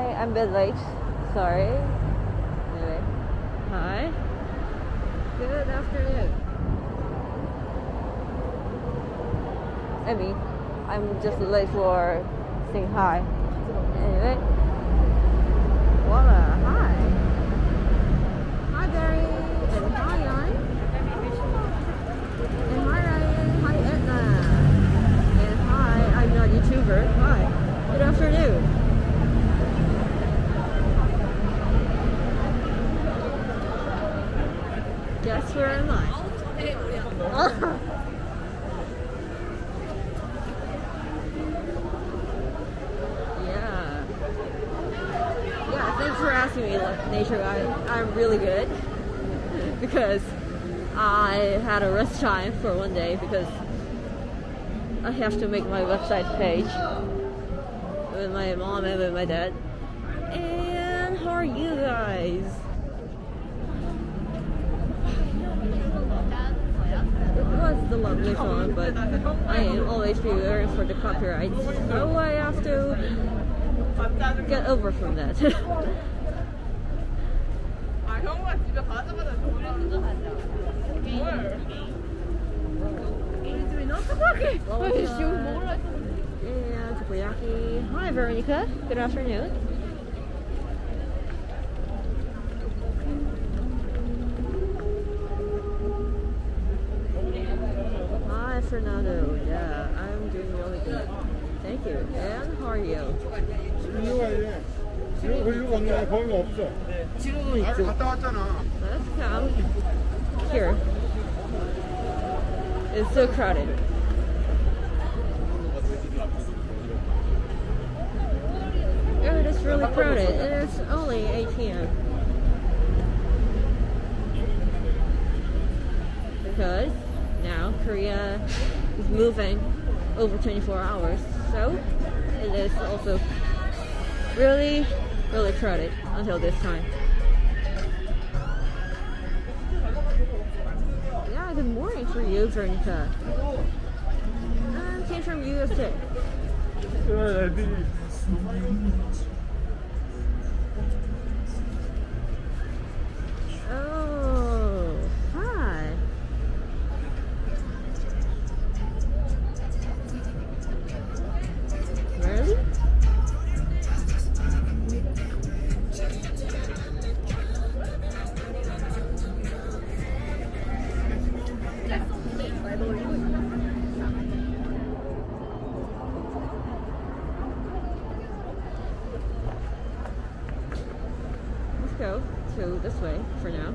Hi, I'm a bit late. Sorry. Anyway. Hi. Good afternoon. I mean, I'm just late for saying hi. Anyway. Voila. Hi. Hi, Barry. And hi, Ryan. And hi, Ryan. Hi, Edna. And hi, I'm not a YouTuber. Hi. Good afternoon. Guess where am I? Yeah. Yeah, thanks for asking me, Nature Guy. I'm really good because I had a rest time for one day because I have to make my website page with my mom and with my dad. And how are you guys? The lovely song, but I am always fearing for the copyright, so I have to get over from that. And Takoyaki. Hi Veronica, good afternoon. Fernando, yeah, I'm doing really good. Thank you. And how are you? Let's come here. It's so crowded. Oh, it is really crowded. It's only 8 p.m. Because now Korea is moving over 24 hours, so it is also really, really crowded until this time. Yeah, good morning for you, Veronica. I came from USA. Go to this way for now.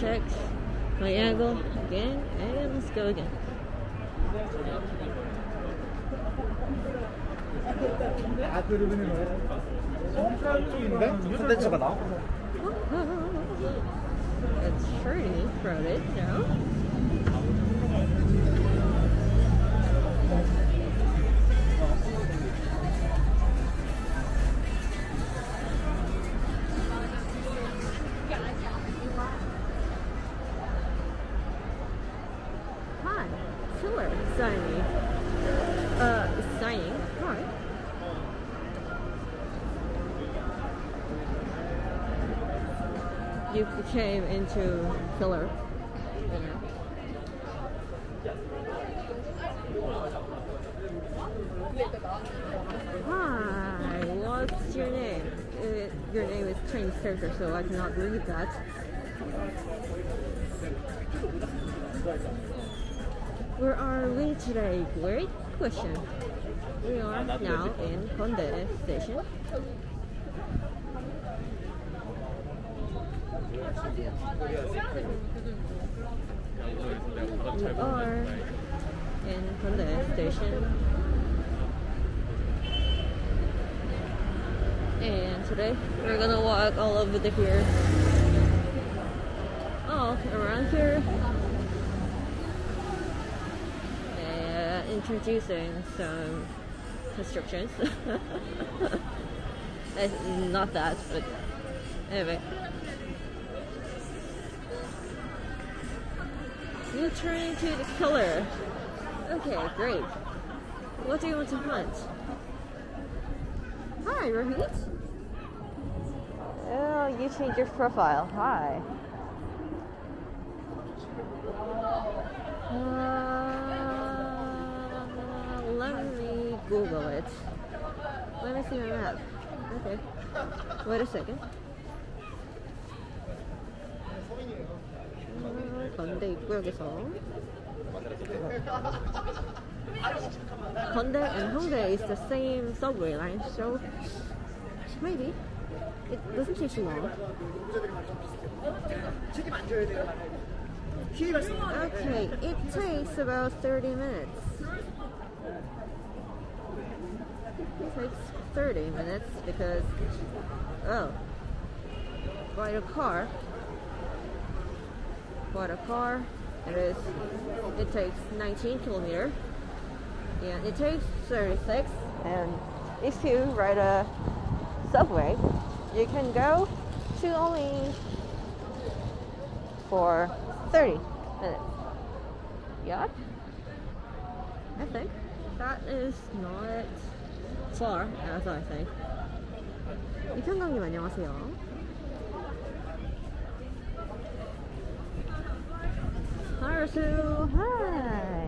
Check my angle again, and let's go again. It's pretty crowded now. You came into filler. Hi, what's your name? Your name is Chinese character, so I cannot read that. Where are we today? Great question. We are now in Kondae Station. We are in Kondae Station. And today we're gonna walk all over the pier. Oh, around here. And introducing some constructions. Not that, but anyway. You turn into the killer. Okay, great. What do you want to hunt? Hi, Rohit. Oh, you changed your profile. Hi. Let me Google it. Let me see my map. Okay. Wait a second. 건대 입구역에서 Kondae and Hongdae is the same subway line, so maybe it doesn't take too long. Okay, it takes about 30 minutes. It takes 30 minutes because, oh, by the car. Bought a car. It takes 19 kilometers, and it takes 36. And if you ride a subway, you can go to only for 30 minutes. Yeah, I think that is not far as I think. 이편광님 안녕하세요. Hi, Rasu. Hi. Hello.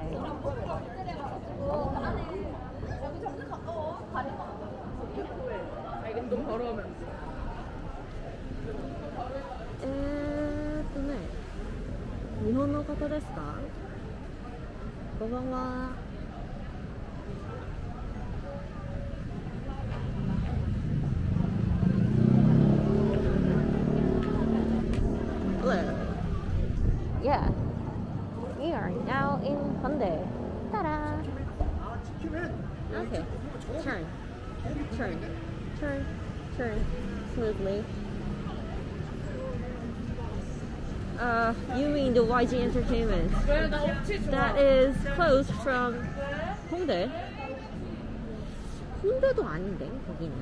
Yeah. We are now in Kondae. Ta-da! Okay, turn, turn, turn, turn smoothly. You mean the YG Entertainment that is closed from Hongdae? Hongdae도 아닌데 거기는.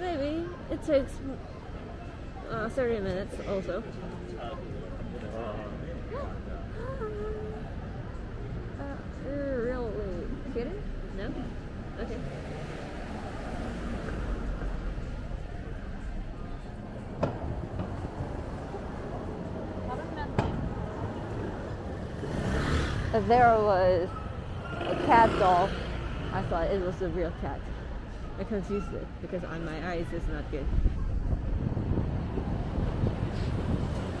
Maybe it takes 30 minutes also. Really kidding? No? Okay. There was a cat doll. I thought it was a real cat. I confused it because on my eyes it's not good.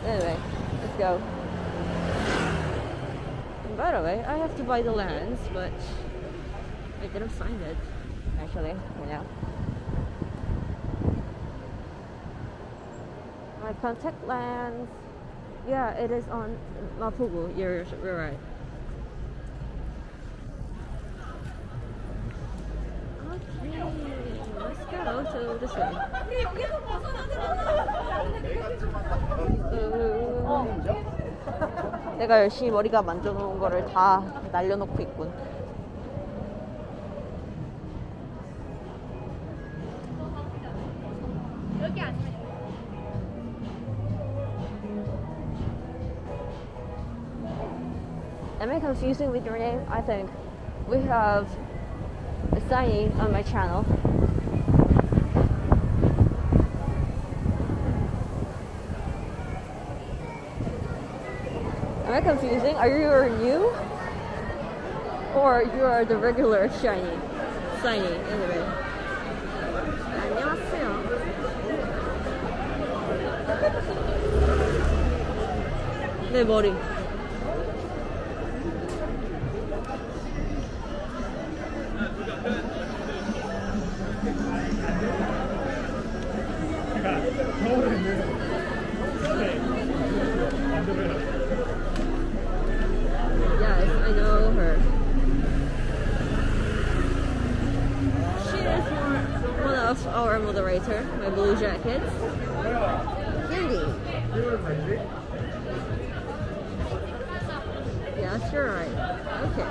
Anyway, let's go. And by the way, I have to buy the lens, but I didn't find it actually for now. My contact lens, yeah, it is on Mapugu. You're right. Okay, let's go to this way. 내가 열심히 머리가 만져놓은 거를 다 날려놓고 있군. 여기 아니면 Am I confusing with your name? I think we have a sign on my channel. Am I confusing? Are you new? Or you are the regular shiny? Shiny, anyway. 안녕하세요. 내 머리. accelerator, my blue jackets. Cutie. Yes, you're right. Okay.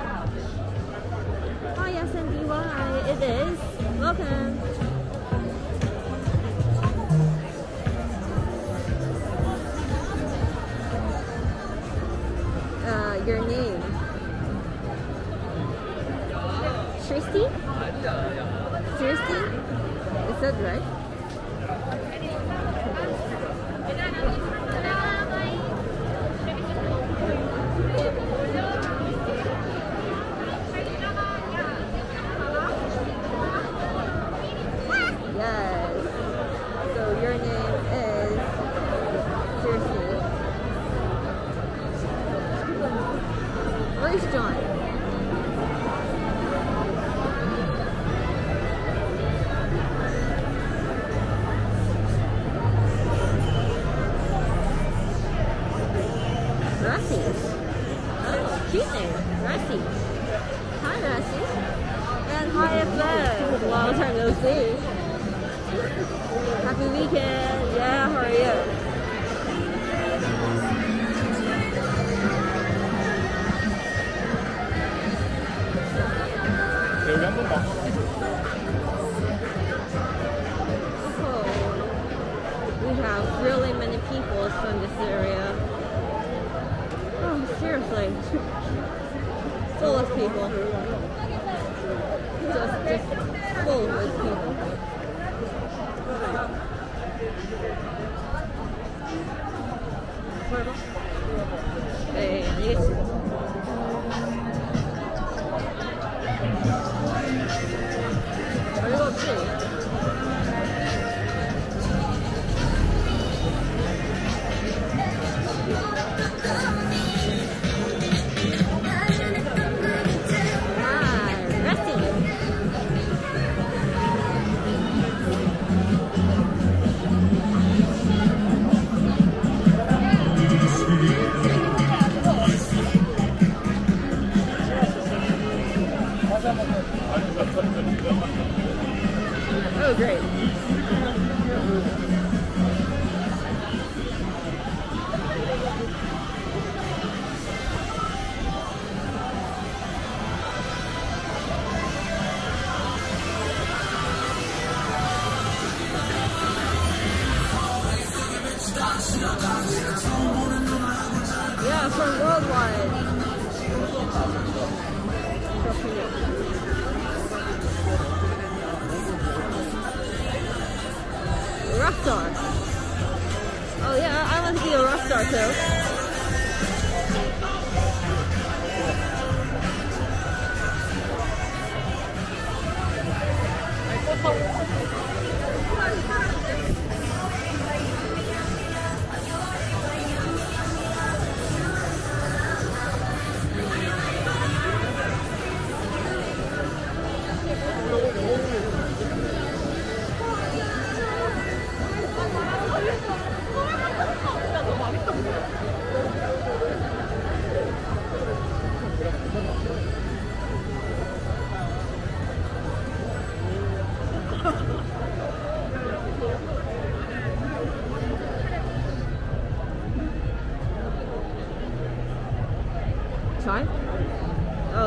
Oh yes, and DY, it is. Welcome. Your name? Tristy? Tristy? Is that right? Yes. So your name is Tristy. Where's John?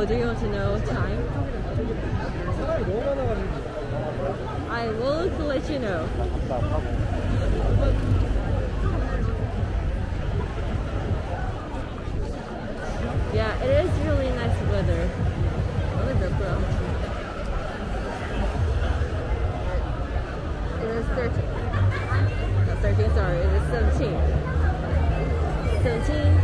Do you want to know time? I will let you know. Yeah, it is really nice weather. It is 13. Not 13, sorry. It is 17. 17.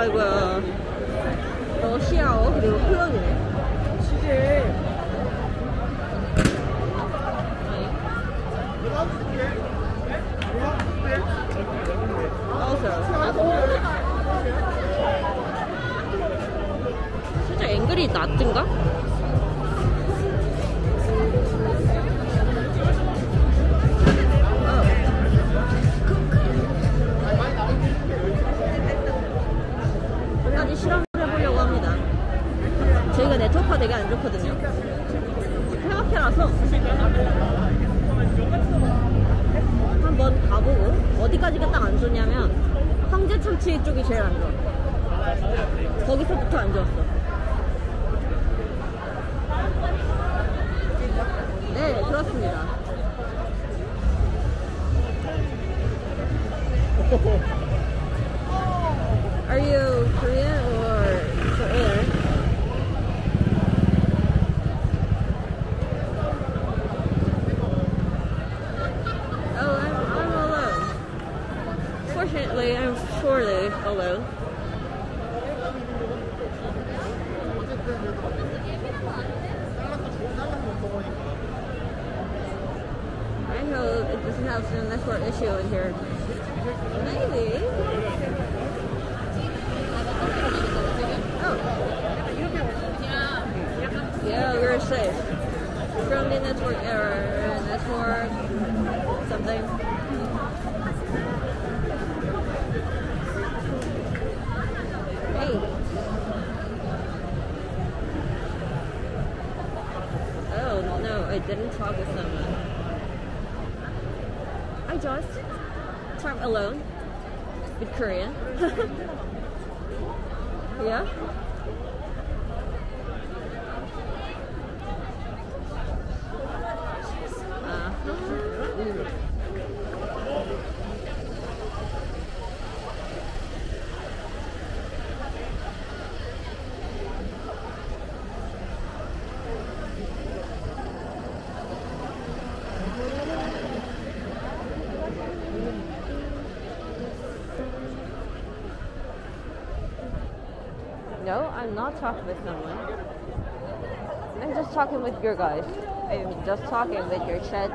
아이고 러시아어 그리고 표현이네. 주제. 살짝 앵글이 낮은가? 끝까지 실험을 해보려고 합니다. 저희가 네트워크가 되게 안 좋거든요. 폐막해라서 한번 가보고, 어디까지가 딱 안 좋냐면 황제 참치 쪽이 제일 안 좋아. 거기서부터 안 좋았어. 네, 그렇습니다. Are you Korean or Israeli? Hello. I hope it doesn't have some network issue in here. Maybe. Oh. Yeah, we're safe from the network error. Network something. I didn't talk with someone. I just travel alone with Korean. Yeah? I'm not talking with someone. I'm just talking with your guys. I'm just talking with your chat.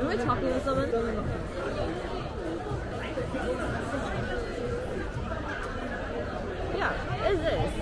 Am I talking with someone? Yeah, is this?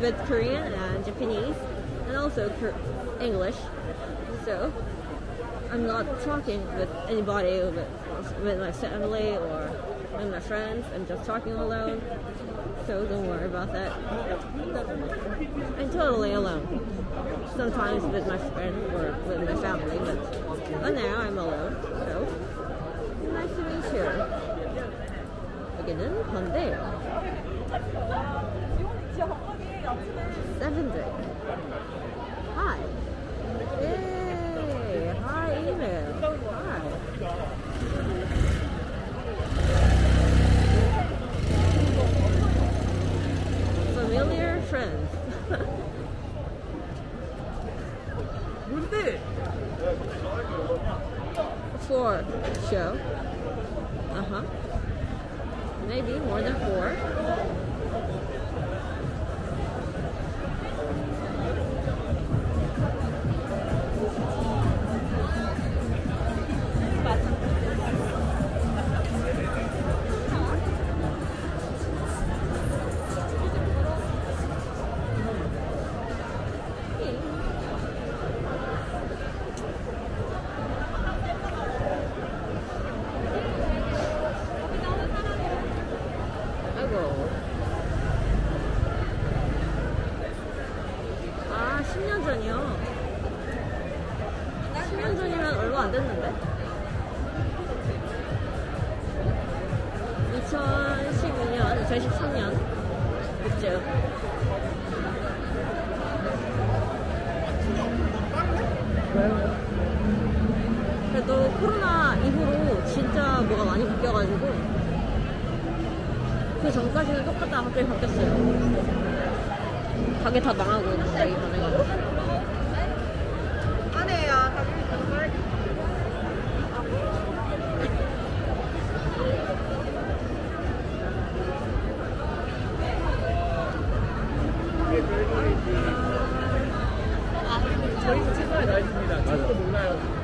With Korean and Japanese and also English, so I'm not talking with anybody, with my family or with my friends. I'm just talking alone, so don't worry about that. I'm totally alone, sometimes with my friend or with my family, but now I'm alone, so nice to meet you. 여기는 건데요. 7th day. Hi. Yay. Hi, email. Hi. Familiar friends. 4 show. Maybe more than 4. 아, 10년 전이요. 10년 전이면 얼마 안 됐는데? 2012년, 2013년. 그쵸? 그래도 코로나 이후로 진짜 뭐가 많이 바뀌어가지고. 그 전까지는 똑같다. 갑자기 바뀌었어요. 가게 다 망하고 갑자기 변해가지고. 저희도 최선을 다했습니다. 저도 몰라요.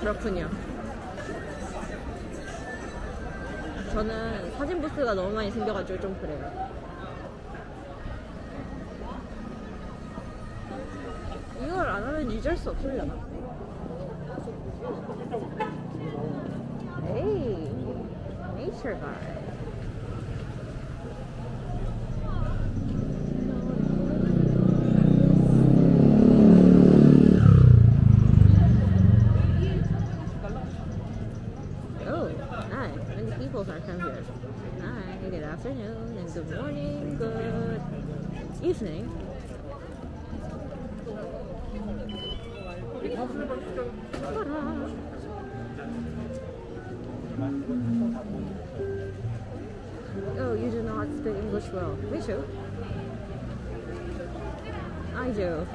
그렇군요. 저는 사진 부스가 너무 많이 생겨가지고 좀 그래요. 이걸 안 하면 잊을 수 없으려나? 에이, nature guy. Evening. Oh, you do not speak English well. Me too. I do.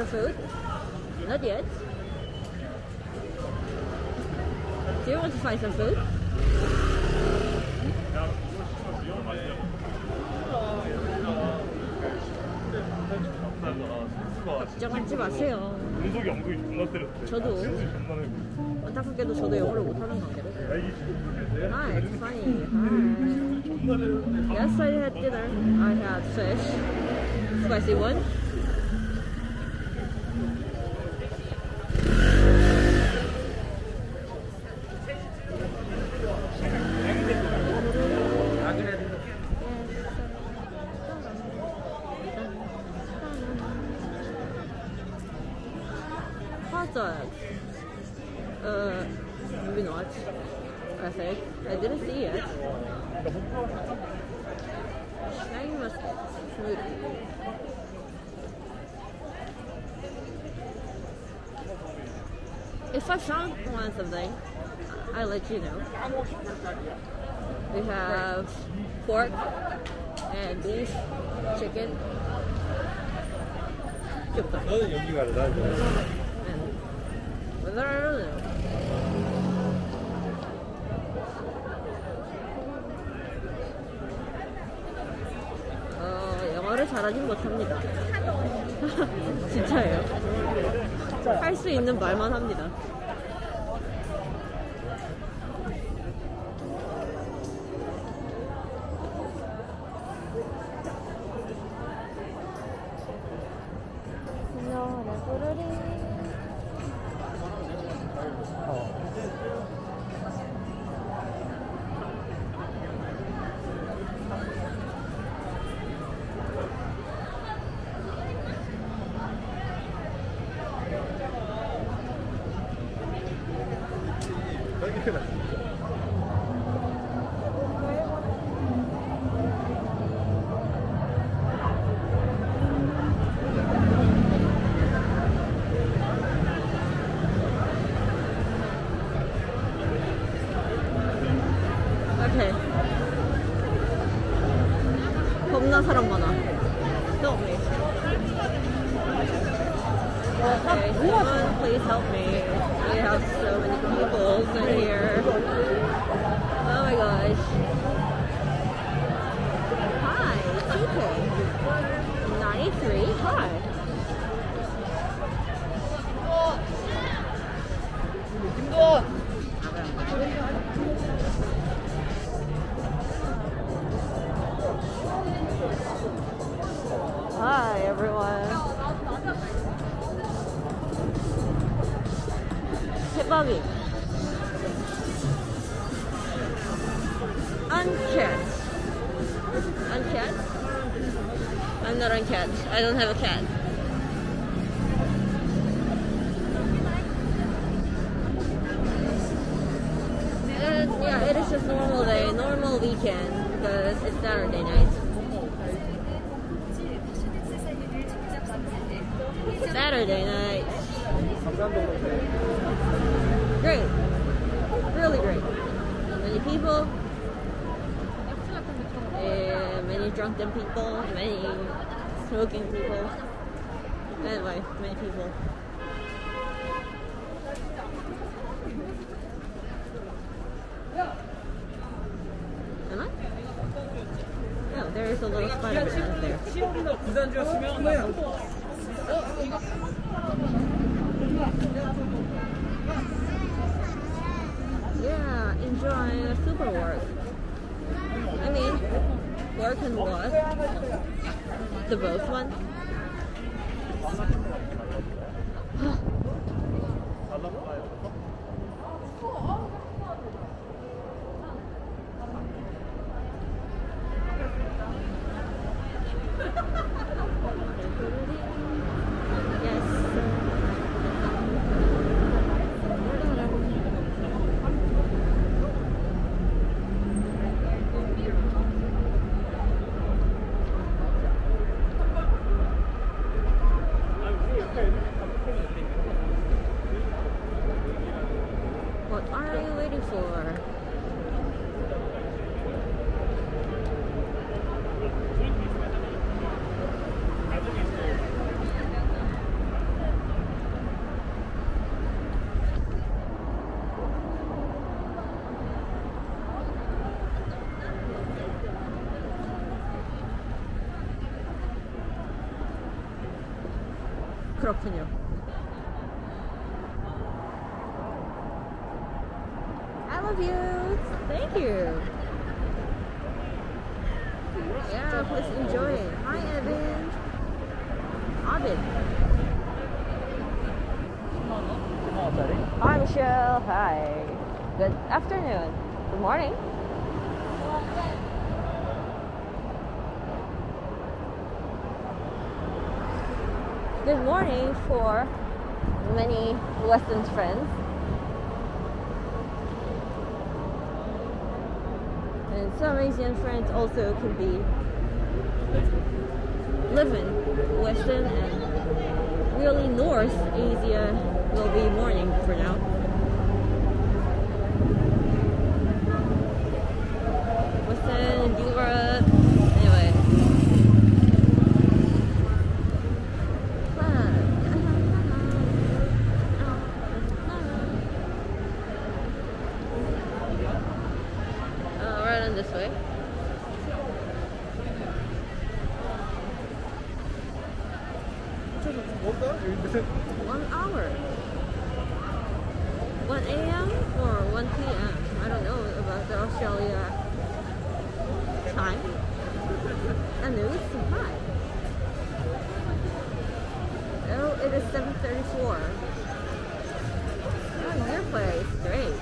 Of food? Not yet. Do you want to find some food? 걱정하지 마세요. 저도 안타깝게도 저도 영어를 못하는 관계로. Hi, it's funny. Hi. Yes, I had dinner. I had fish, spicy one. Maybe not. I think I didn't see it. Now you must smooth. If if I found one something, I'll let you know. We have pork and beef, chicken. 영어를 잘하진 못합니다. 진짜예요. 할 수 있는 말만 합니다. I don't have a cat. And yeah, it is just normal day, normal weekend, because it's Saturday night. Saturday night. Great. Really great. Many people. Many drunken people. Many smoking people. Anyway, many people. Am I? Oh, there is a little spider out there. Yeah, enjoy super work. I mean, work and what? The both one. 그렇군요. I love you. Thank you. Yeah, please enjoy it. Hi, Evan. Abid. Hi, Michelle. Hi. Good afternoon. Good morning. Good morning for many Western friends. And some Asian friends also could be living Western, and really North Asia will be morning for now. 1 hour. 1 a.m. or 1 p.m. I don't know about the Australia time. And it was too high. Oh, it is 7:34. Oh, your place is great.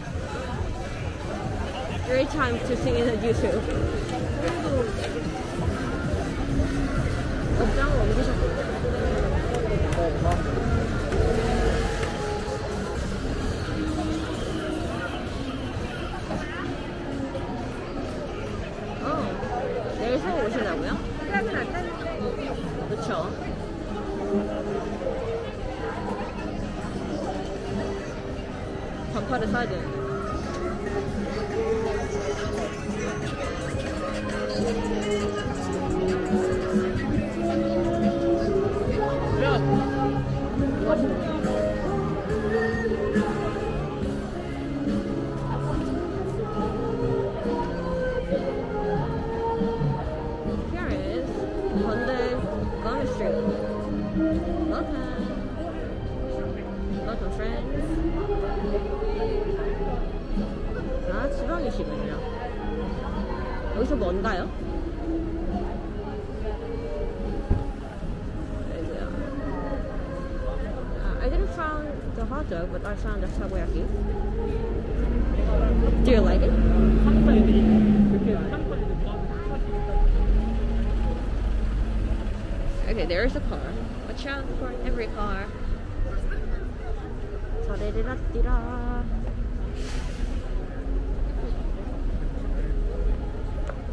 Great time to sing in a YouTube. Oh, 내일서 오신다고요? 그쵸? 반팔을 사야 되는데. 여기서 뭔가요? I didn't find the hot dog, but I found the takoyaki. Do you like it? Okay, there is a car. Watch out for every car.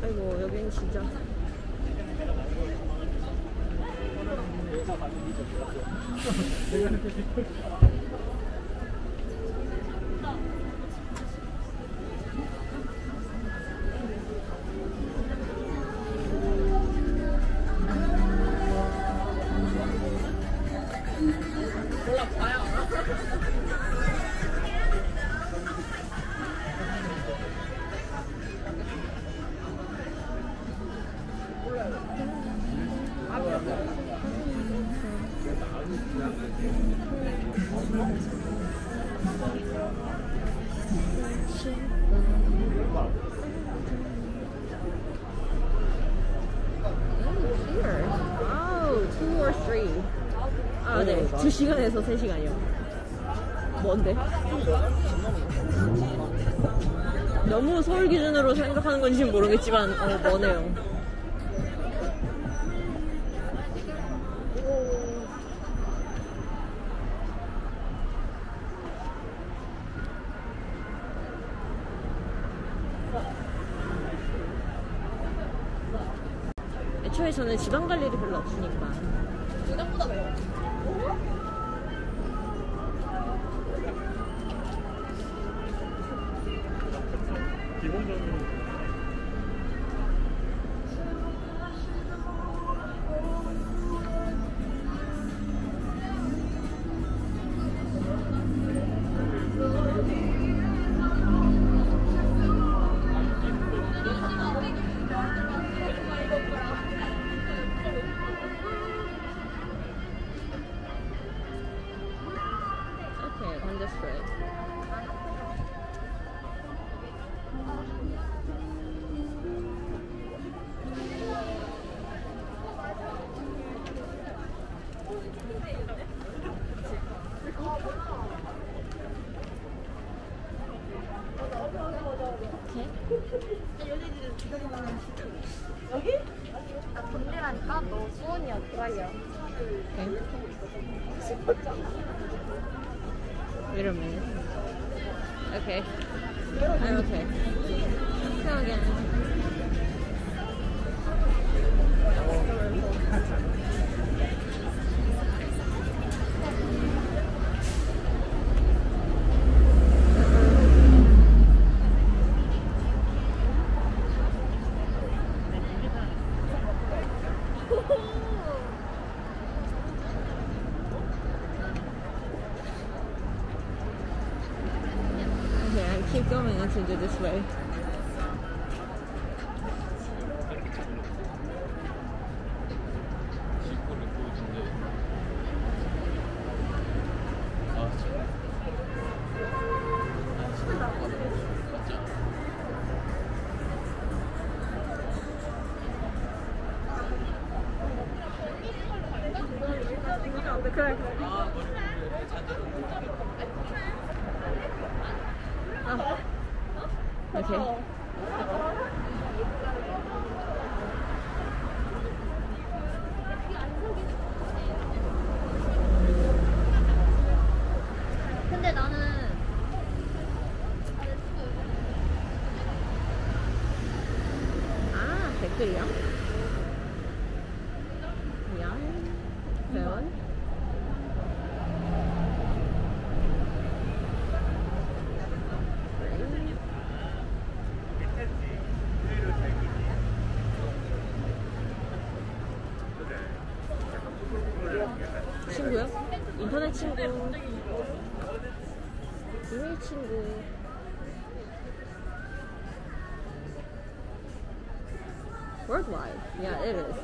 아이고, 여긴 진짜 네, 2시간에서 3시간이요. 뭔데? 너무 서울 기준으로 생각하는 건지는 모르겠지만 뭐네요. 애초에 저는 지방 갈 일이 별로 없으니까. 부담보다 매워. Wait a minute. Okay. I'm okay. Go again. Keep going until you're this way. correct. Oh. Okay. 댓글이야? 뭐야? 대원? 친구요? 인터넷 친구, 이메일 친구. Worldwide. Yeah, it is.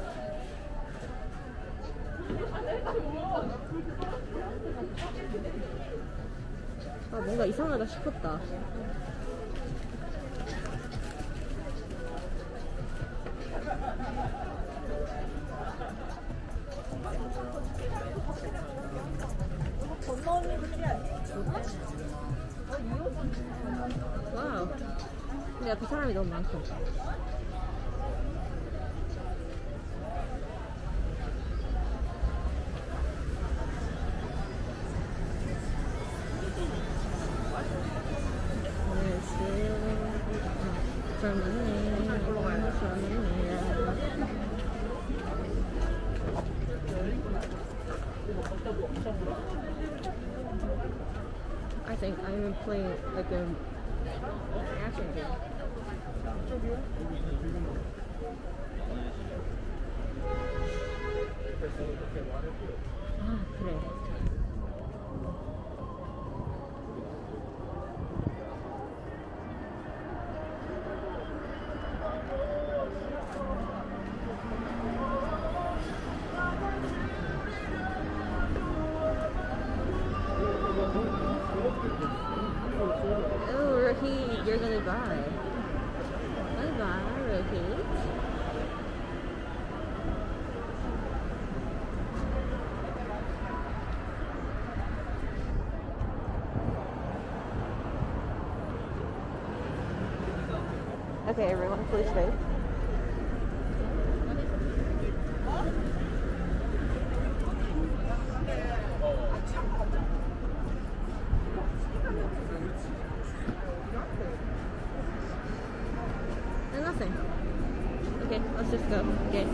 아, 뭔가 이상하다 싶었다. 와우. 근데 앞에 사람이 너무 많고. I think I am playing like an action game. Ah, 그래. You're gonna buy. Bye bye, Rohit. Okay, everyone, please stay. Okay, let's just go. Okay.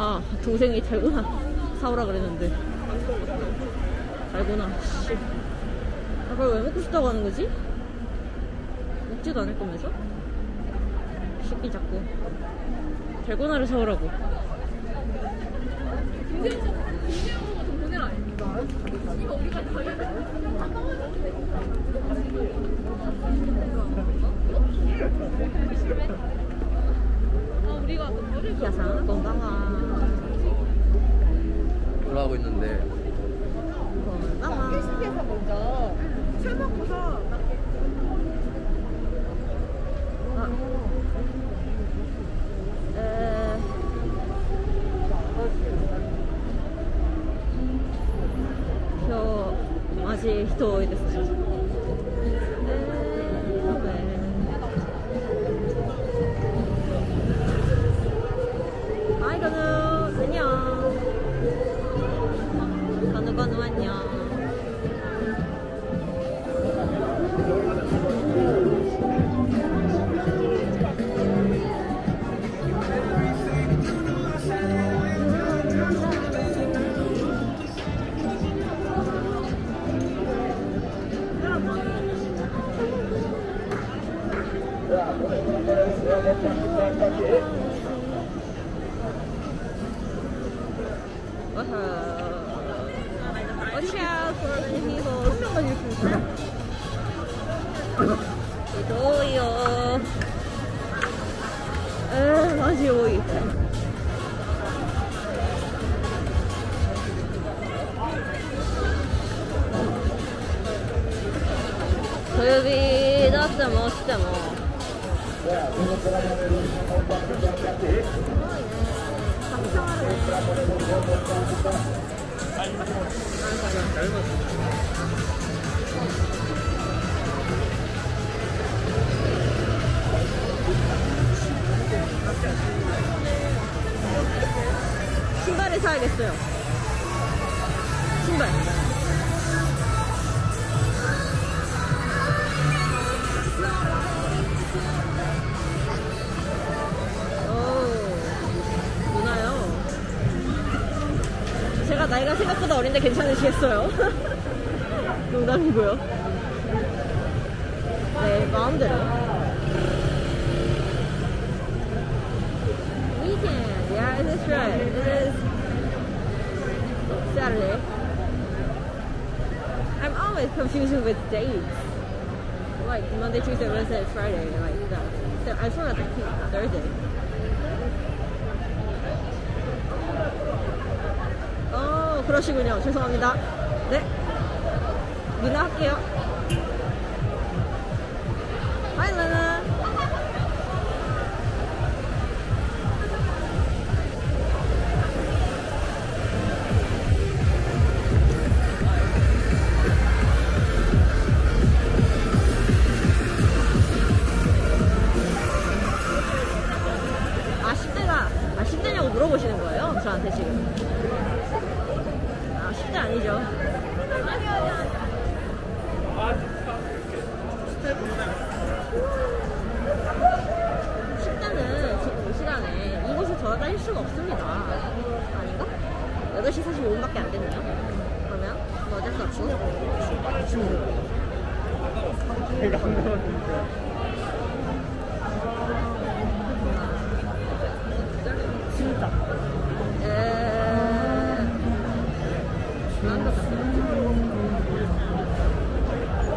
아, 동생이 달고나 사오라 그랬는데. 달고나, 씨. 아, 그걸 왜 먹고 싶다고 하는 거지? 먹지도 않을 거면서? 쉽게 자꾸. 달고나를 사오라고. 야상 건강아. 뭐라고 있는데? 건강아. KCP에서 먼저 술 먹고서. 아, あ Watch out for the people.多いよ。マジ多い。 小指だってもしても신발에 사야겠어요. 신발. 나이가 생각보다 어린데 괜찮으시겠어요? 농담이고요. 네, 마음대로. Weekend, yeah, it is right. It is Saturday. I'm always confusing with dates. Like Monday, Tuesday, Wednesday, Friday, like that. So I sort of think Thursday. 그러시군요. 죄송합니다. 네. 누나 할게요. 하이 누나. 아 10대가, 아 10대냐고 물어보시는 거예요? 저한테 지금. 아니죠. 식단은 지금 이 시간에 이곳에 돌아다닐 수가 없습니다. 아닌가? 8시 45분밖에 안 됐네요. 그러면 뭐 어쩔 수 없고. 진짜.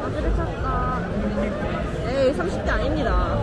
아들을 찾다. 에이, 30대 아닙니다.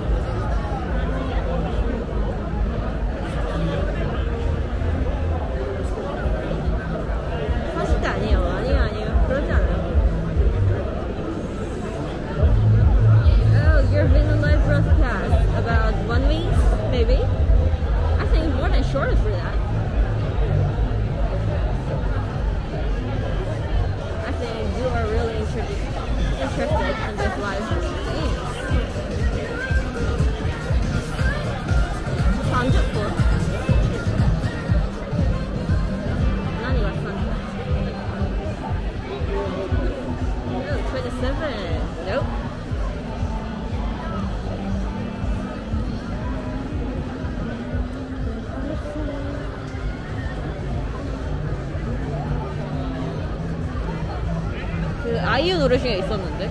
아이유 노래 중에 있었는데?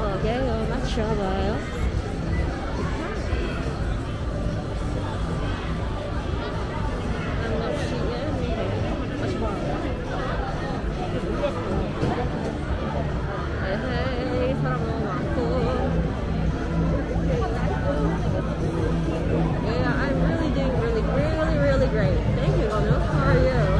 어게요 맞춰봐요. 에헤이 사람 너무 많고. Really great. Thank you, Ono. How are you?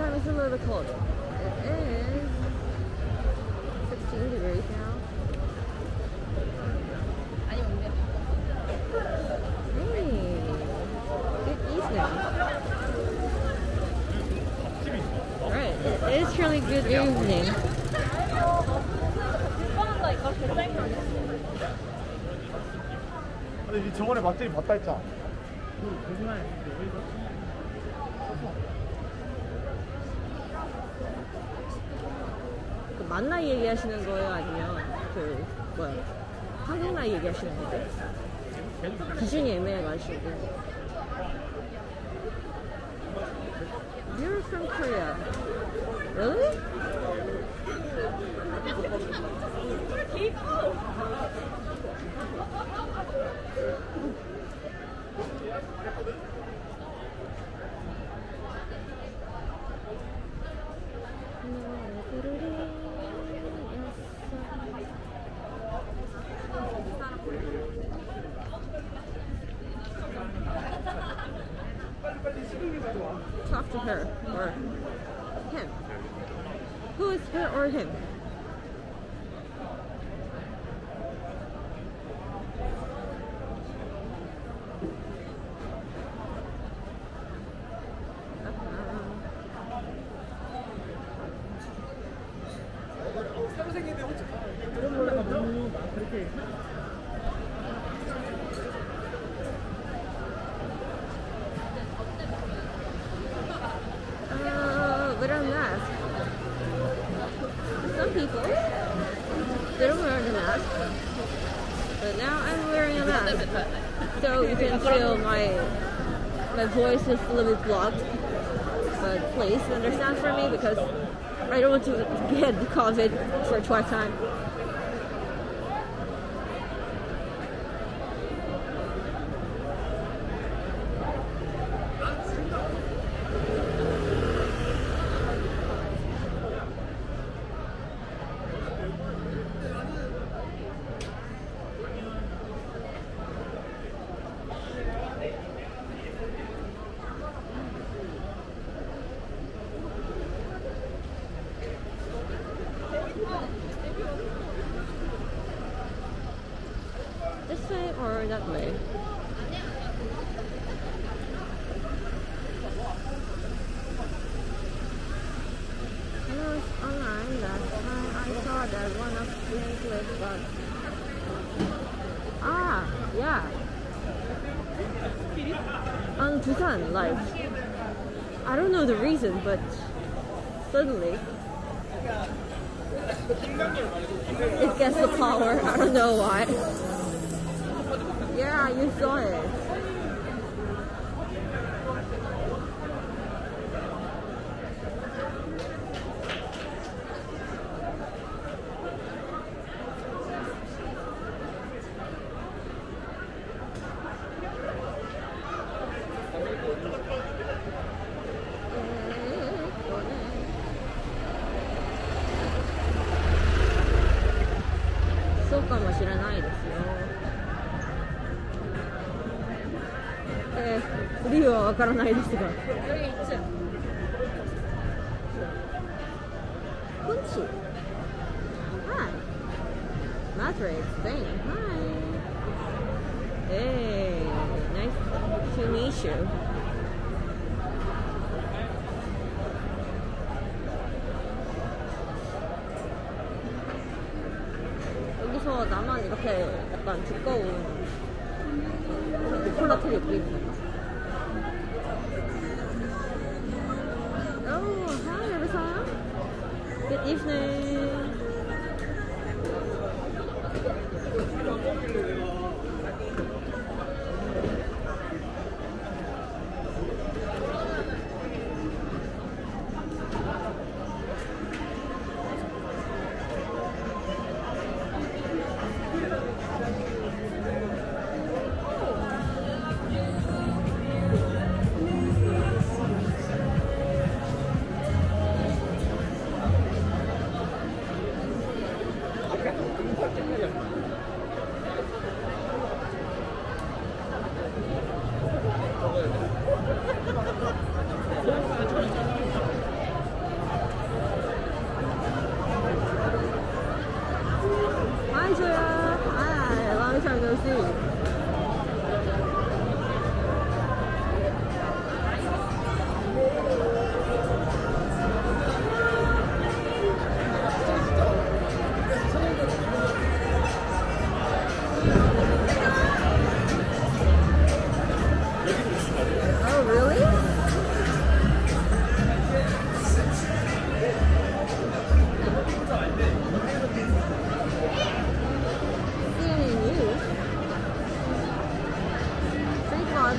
time it's a little bit colder. It is 16 degrees now. Hey, good evening. Alright, it is truly good evening. 근데 니 저번에 막대기 봤다 했잖아. 거짓말. 그 만 나이 얘기하시는 거예요? 아니면 그 뭐야? 한국 나이 얘기하시는 거예요? 기준이 애매해가지고. You're from Korea. Really? Talk to her or him. Who is her or him? Voice is a little bit blocked, but please understand for me because I don't want to get COVID for twice. But suddenly it gets the power, I don't know why. Yeah, you saw it.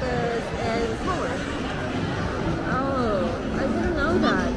numbers is lower. Oh, I didn't know that.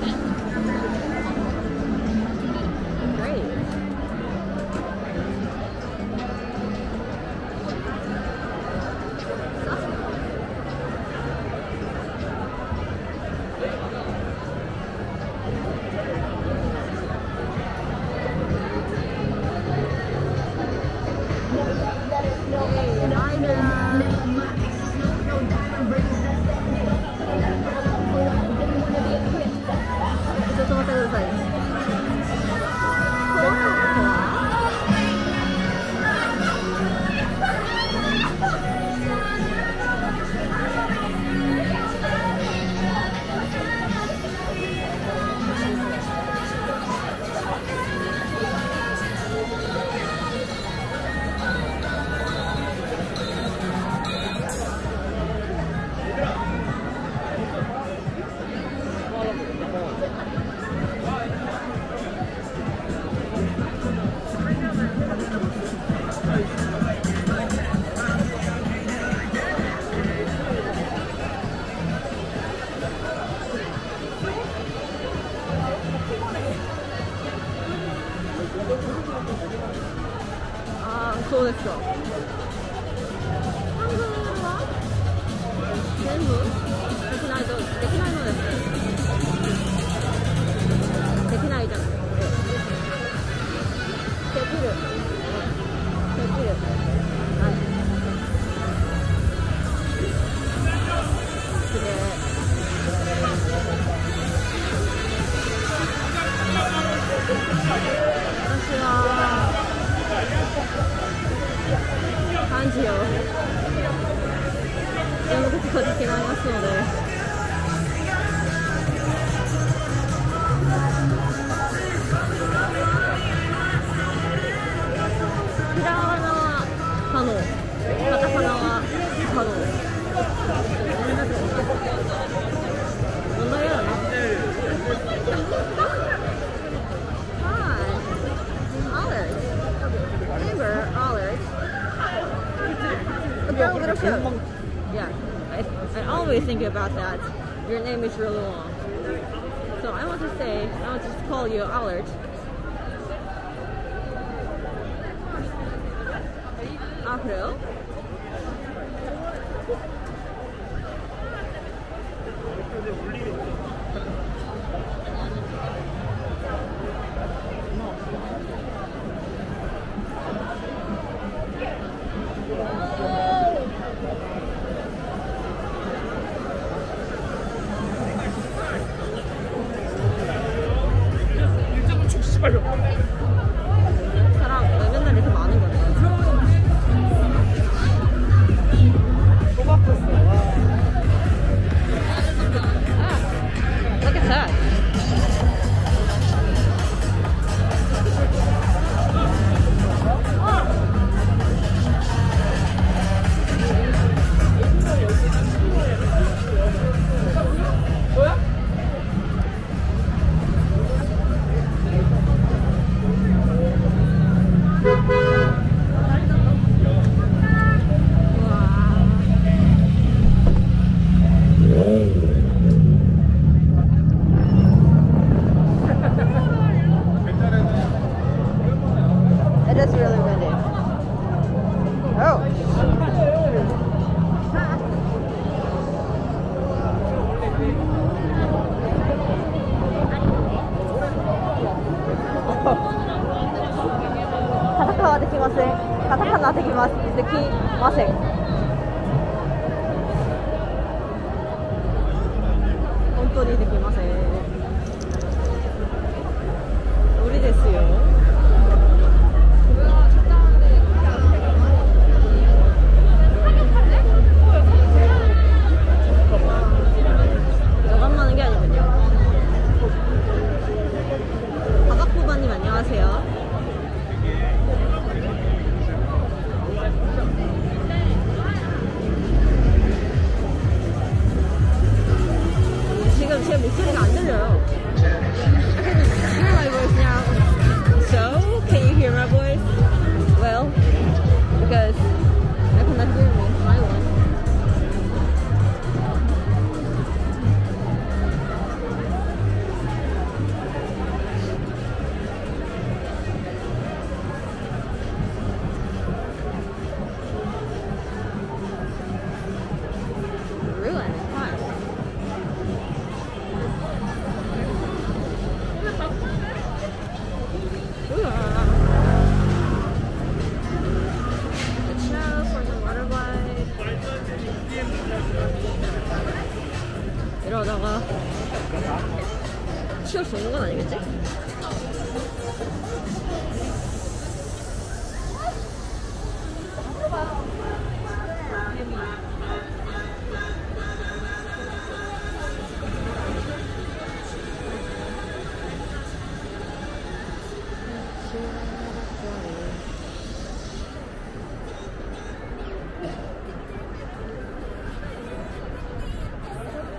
Thinking about that, your name is really long, so I want to say, I want to just call you Allard. Afro. 안녕하세요. 이러다가 치열 죽는 건 아니겠지?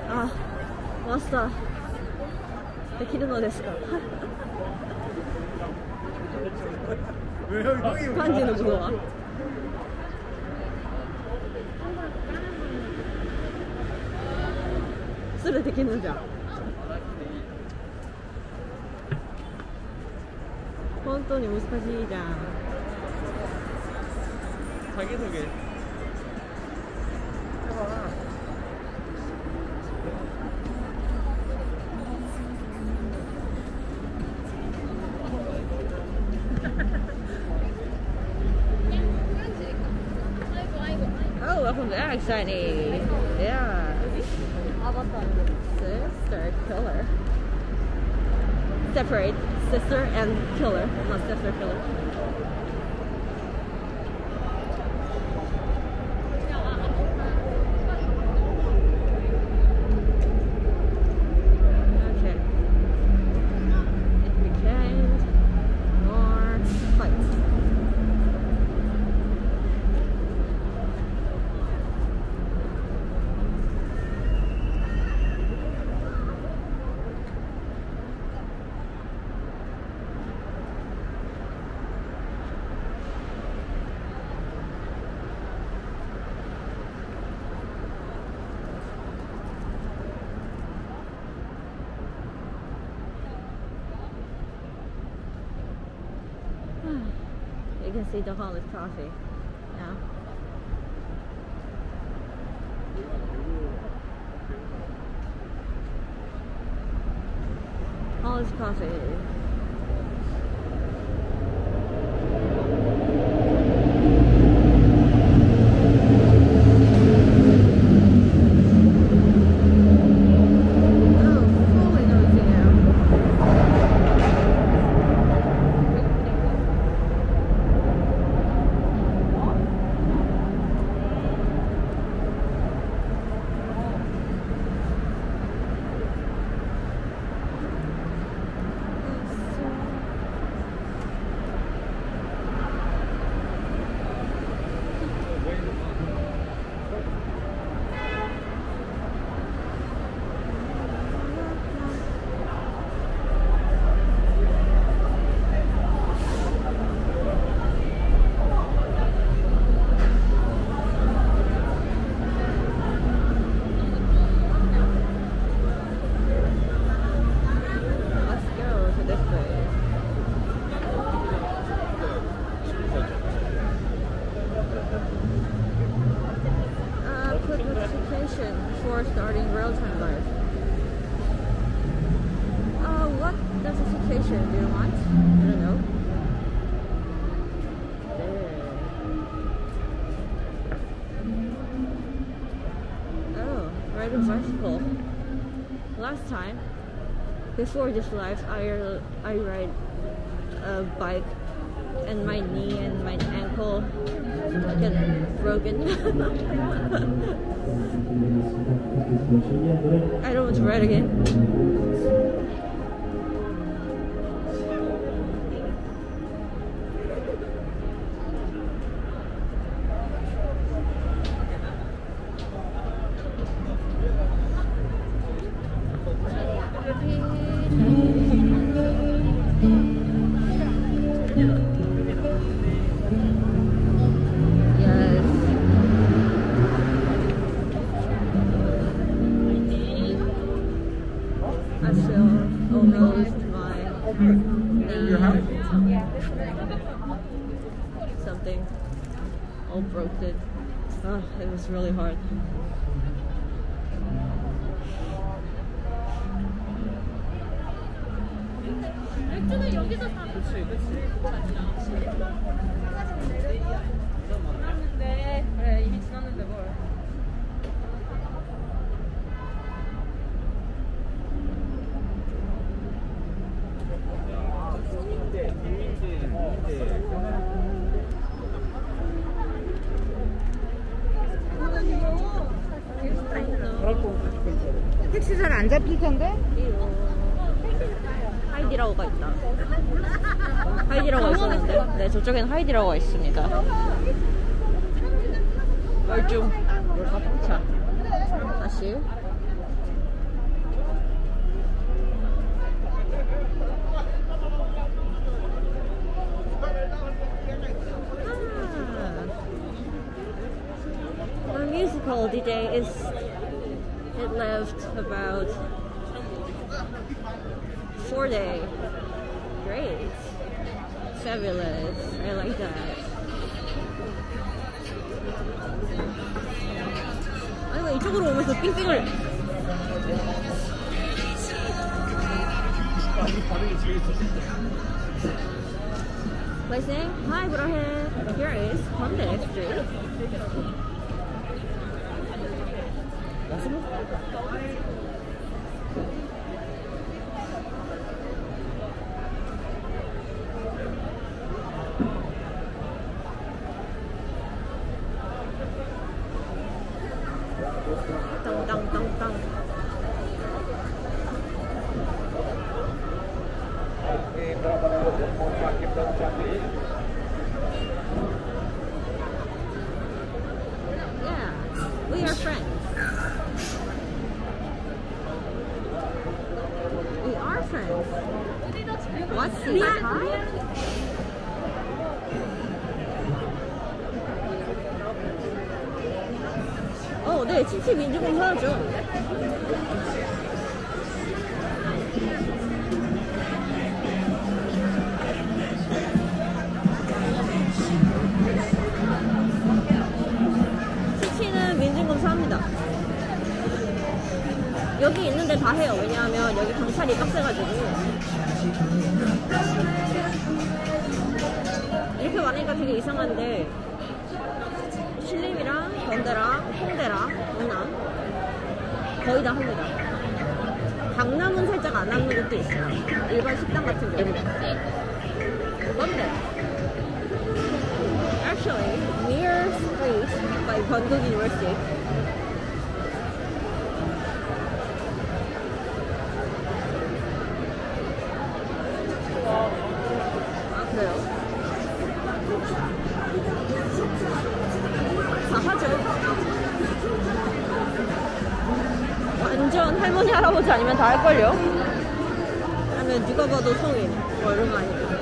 아, 왔어. 데키는 거 됐어. 반지는 누가 와? 술을 데키는 자. 혼돈이 무스파시이자. 자기소개. 해봐. Welcome to X, shiny. Yeah. How about that? Sister killer. Separate sister and killer, not sister killer. Okay. It became more fights. You can see the hall is coffee. Yeah. Hall is coffee. For starting real-time life. What notification do you want? I don't know. There. Oh, riding bicycle. Last time, before this life, I ride a bike and my knee and my ankle get broken. I don't want to ride again. Something all broke it. Oh, it was really hard. 택시 잘 안 잡힐 텐데? 하이디라고가 있다. 하이디라고 있었는데? 네, 저쪽에는 하이디라고가 있습니다. 얼중. 자, 다시. My musical DJ it left about 4 days. Great. Fabulous. I like that. 아니, 이쪽으로 오면서 삥삥을. By saying, hi, brother. Here is Kondae Station. Yeah, we are friends. What's the time? Oh, 네, 친친민주공 사라져. 치치는 민중금 사합니다. 여기 있는데 다 해요. 왜냐하면 여기 경찰이 빡세가지고. 이렇게 많으니까 되게 이상한데, 신림이랑 건대랑 홍대랑 강남 거의 다 합니다. 강남은 살짝 안 하는 것도 있어요. 일반 식당 같은 경우는. 건대. Actually, near street by Gyeonggi University. 할머니 할아버지 아니면 다 할걸요? 아니면 누가 봐도 성인 뭐 이런 거 아니죠?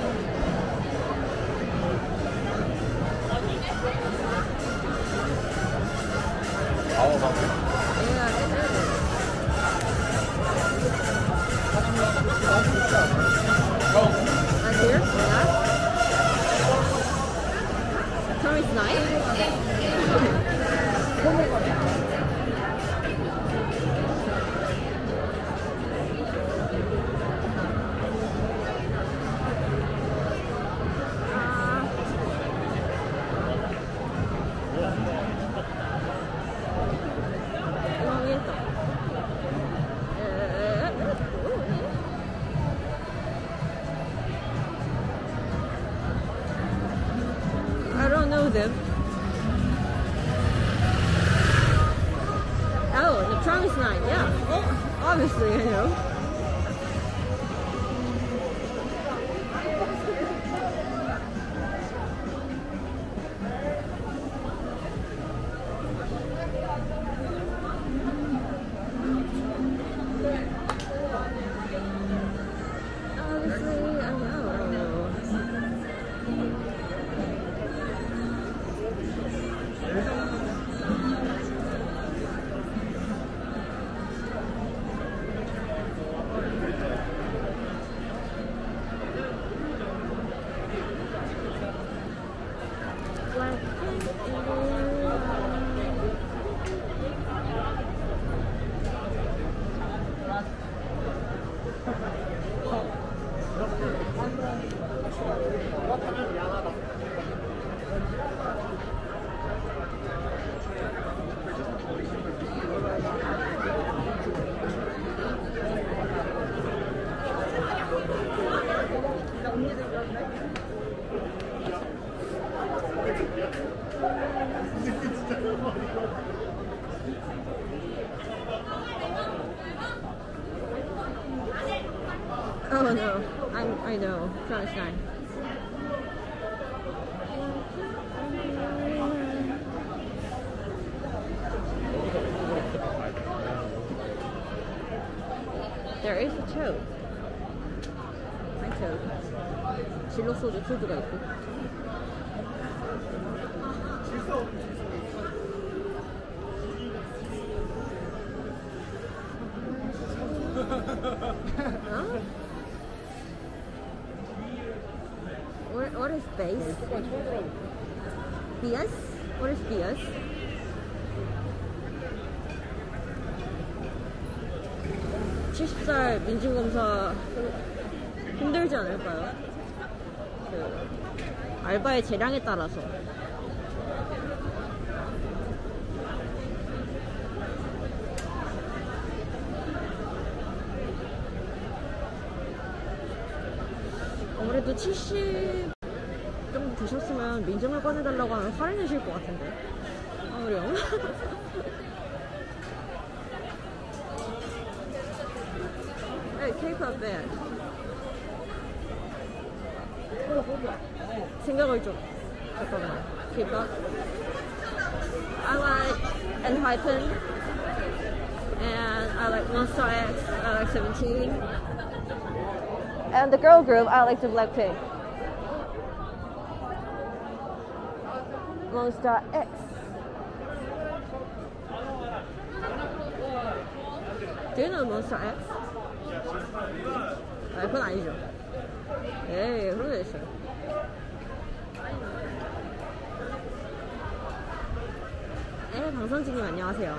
Oh, the prom is night, yeah. Well, obviously, you know. Obviously, I know. no. I know. Trash time. There is a toad. My toad. 진로 소주 소주가 있고. Huh? What is base? Bias? What is bias? 살 민중검사 힘들지 않을까요? 그 알바의 재량에 따라서 아무래도 70 정도 드셨으면 민증을 꺼내달라고 하면 화를 내실 것 같은데 아무렴. K-pop band. 생각을 좀 잠깐만. K-pop. I like ENHYPEN and I like MONSTA X. I like 17. And the girl group, I like the BLACKPINK. MONSTA X. Do you know MONSTA X? 아, 그건 아니죠. 에이, 그런 게 있어요. 에, 방송진님 안녕하세요.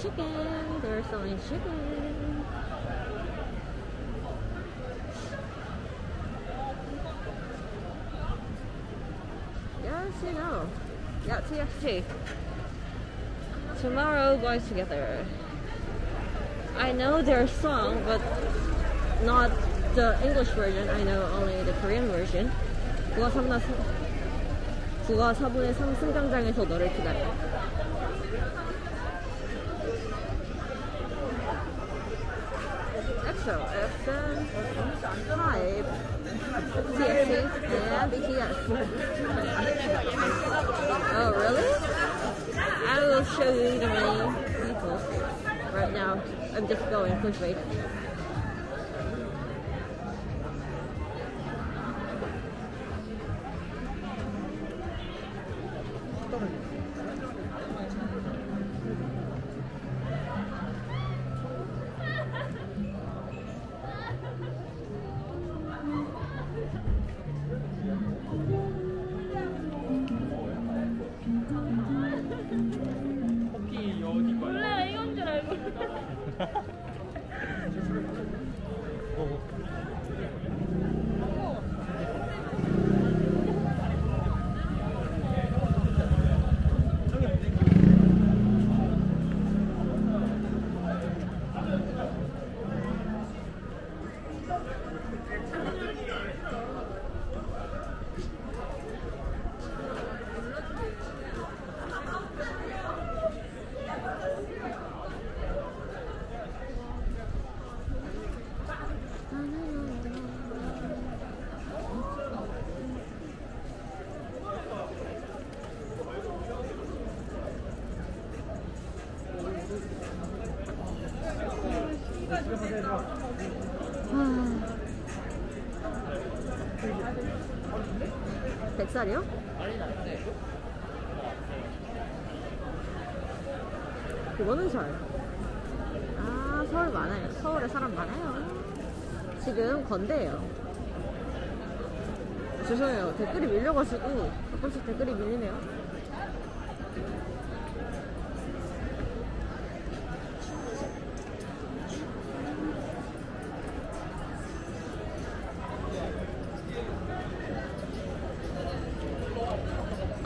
Chicken, there's only chicken. Yes, you know. Yeah, TXT. Tomorrow, boys together. I know their song, but not the English version. I know only the Korean version. 9화 4분의 3 승강장에서 너를 기다려. EXO, EXO, HYBE, TXT, and BTS. Oh, really? I will show you the many people right now. I'm just going quickly. 백살이요? 그거는 잘. 아, 서울 많아요. 서울에 사람 많아요. 지금 건대예요. 죄송해요. 댓글이 밀려가지고 조금씩 댓글이 밀리네요.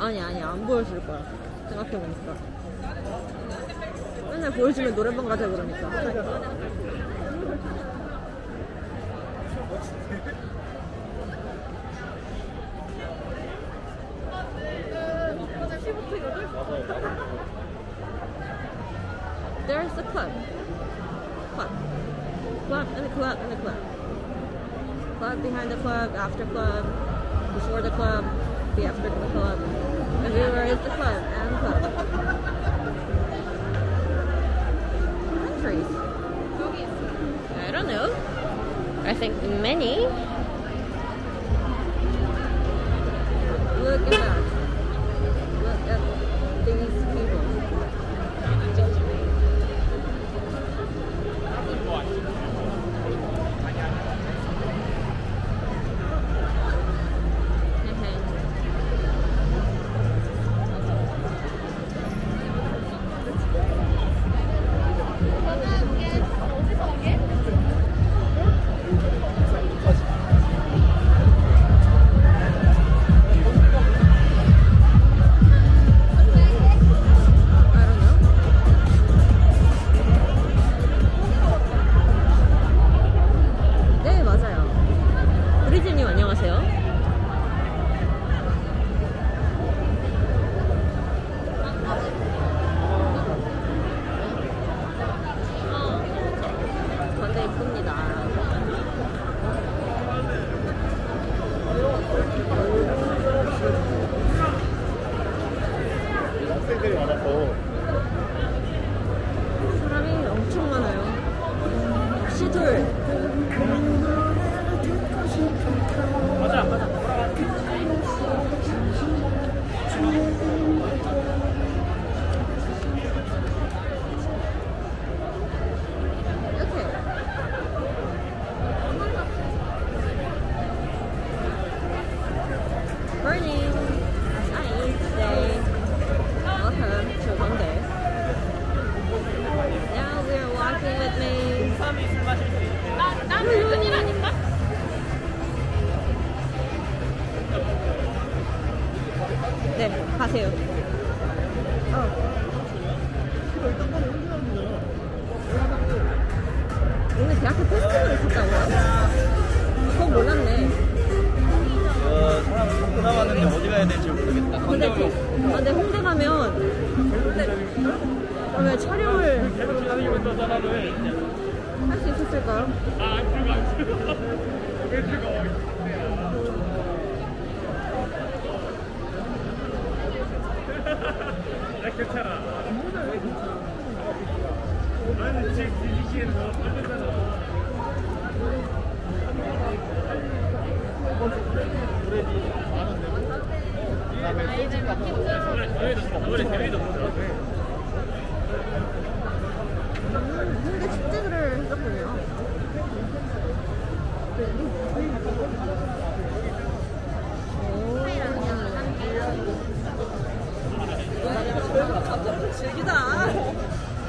아니 안 보여줄 거야. 생각해보니까 맨날 보여주면 노래방 가자 그러니까. There's the club. club, and the club, and the club. Club behind the club, after club, before the club, the after the club. Everywhere is the club and club. Countries? I don't know. I think many. Look at that. Look at these people.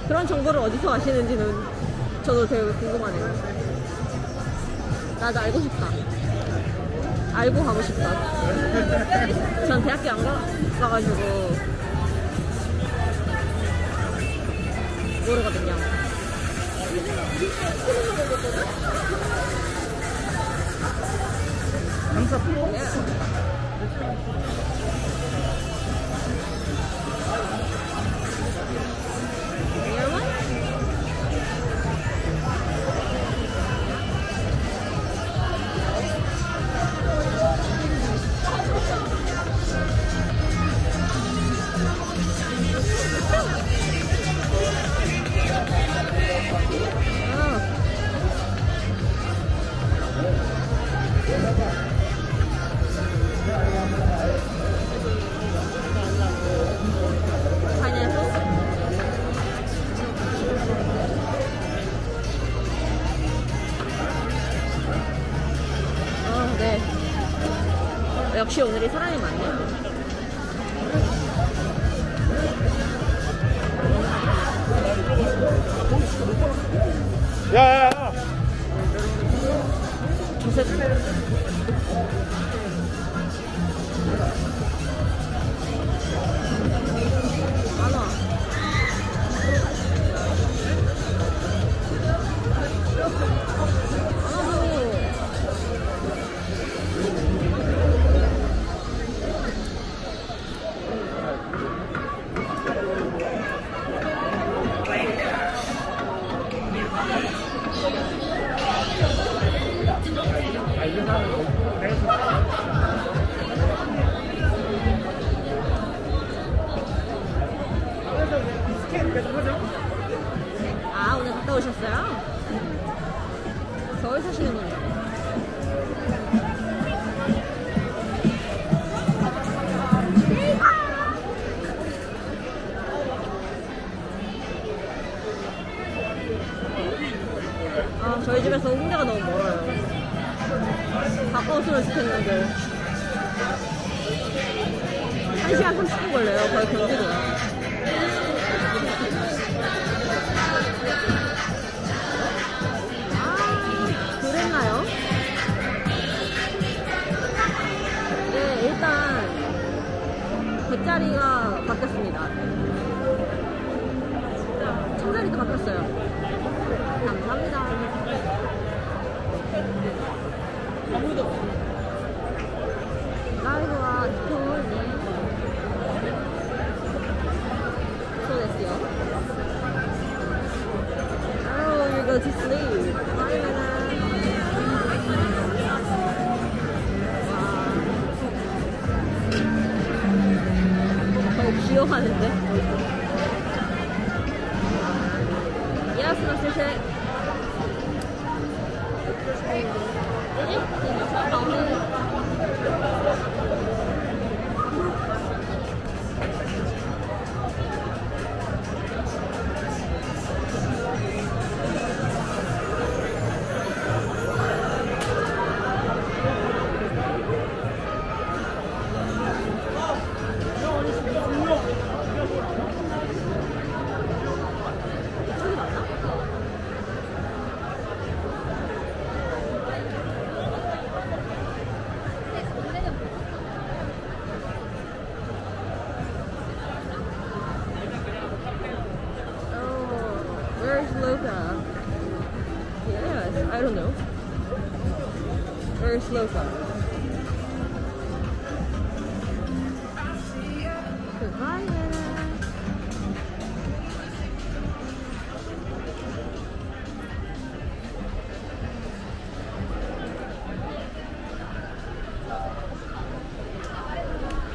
그런 정보를 어디서 아시는지는 저도 되게 궁금하네요. 나도 알고 싶다. 알고 가고 싶다. 전 대학교 안 가가지고 모르거든요. 역시 오늘이 사람이 많네요. 야야야! 조셉 많아. 아, 오늘 갔다 오셨어요? 서울 사시는 분이요. 아, 저희 집에서 홍대가 너무 멀어요. 가까웠으면 좋겠는데 1시간 30분 걸려요. 거의 경기도요. 돗자리가 바뀌었습니다. 천자리도 바뀌었어요. 감사합니다. 아무도 라이브가 좋네. 좋았어요. Oh, you go to sleep. Bye, man. 귀여워하는데? 예약수나 쓰세.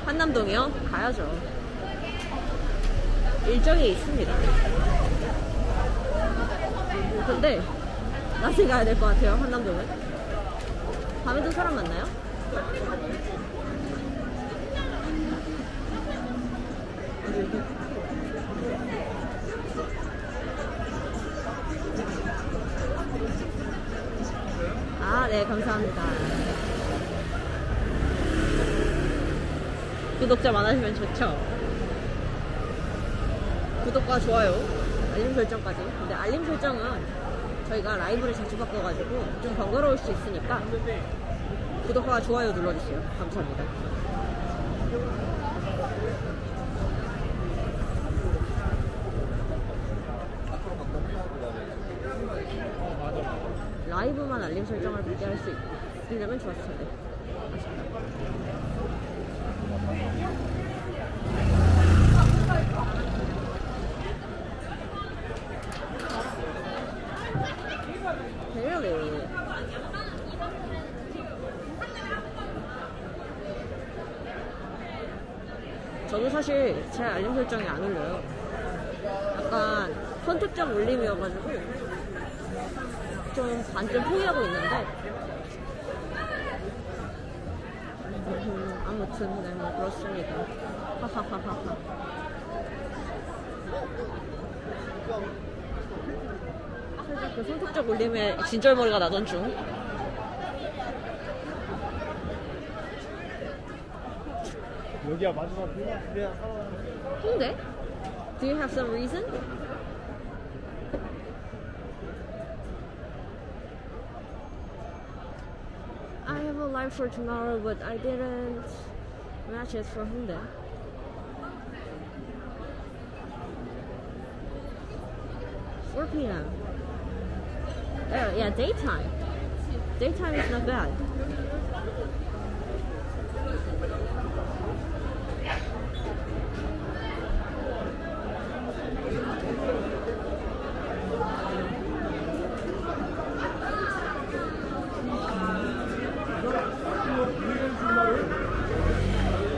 한남동이요? 가야죠. 일정이 있습니다. 근데 낮에 가야 될 것 같아요. 한남동은 밤에도 사람 많나요? 아, 네, 감사합니다. 구독자 많아지면 좋죠. 구독과 좋아요, 알림 설정까지. 근데 알림 설정은 저희가 라이브를 자주 바꿔가지고 좀 번거로울 수 있으니까 구독과 좋아요 눌러주세요. 감사합니다. 라이브만 알림 설정을 유지할 수 있으려면 좋았을 텐데. 저도 사실 제 알림 설정이 안 울려요. 약간 선택적 울림이어가지고 좀 반쯤 포기하고 있는데, 아무튼 네, 뭐 그렇습니다. 하하하하하. 그 선택적 울림에 진절머리가 나던 중. 여기야 마지막 홍대. 홍대? Do you have some reason? I have a live for tomorrow, but I didn't match it for Hongdae. Four p.m. Yeah, daytime. Daytime is not bad.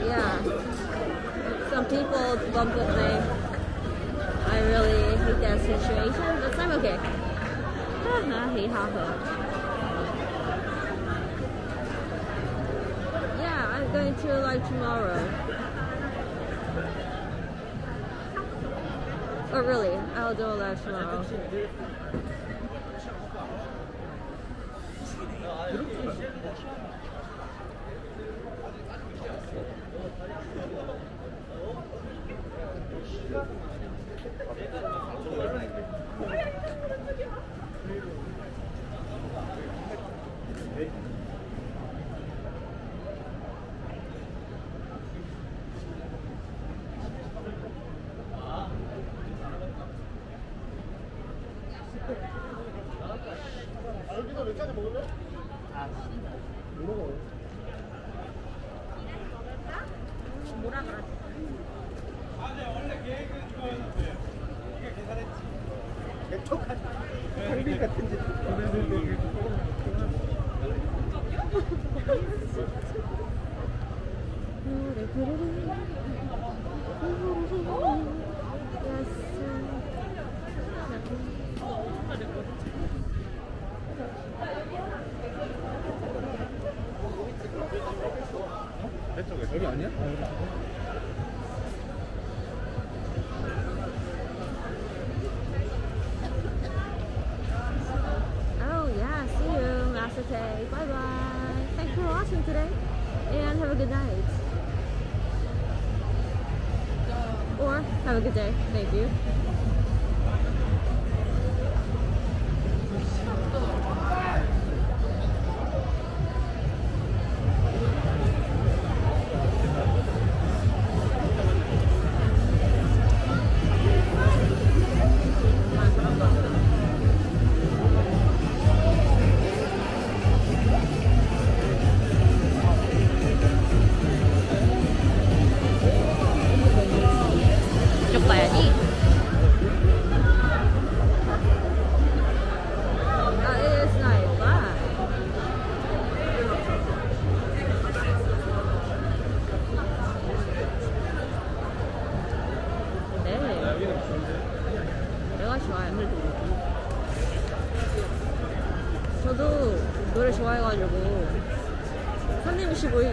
Yeah, some people bumped with me. I really situation, but I'm okay. I hate her. Yeah, I'm going to like tomorrow. Oh really? I'll do that tomorrow. Good day, thank you.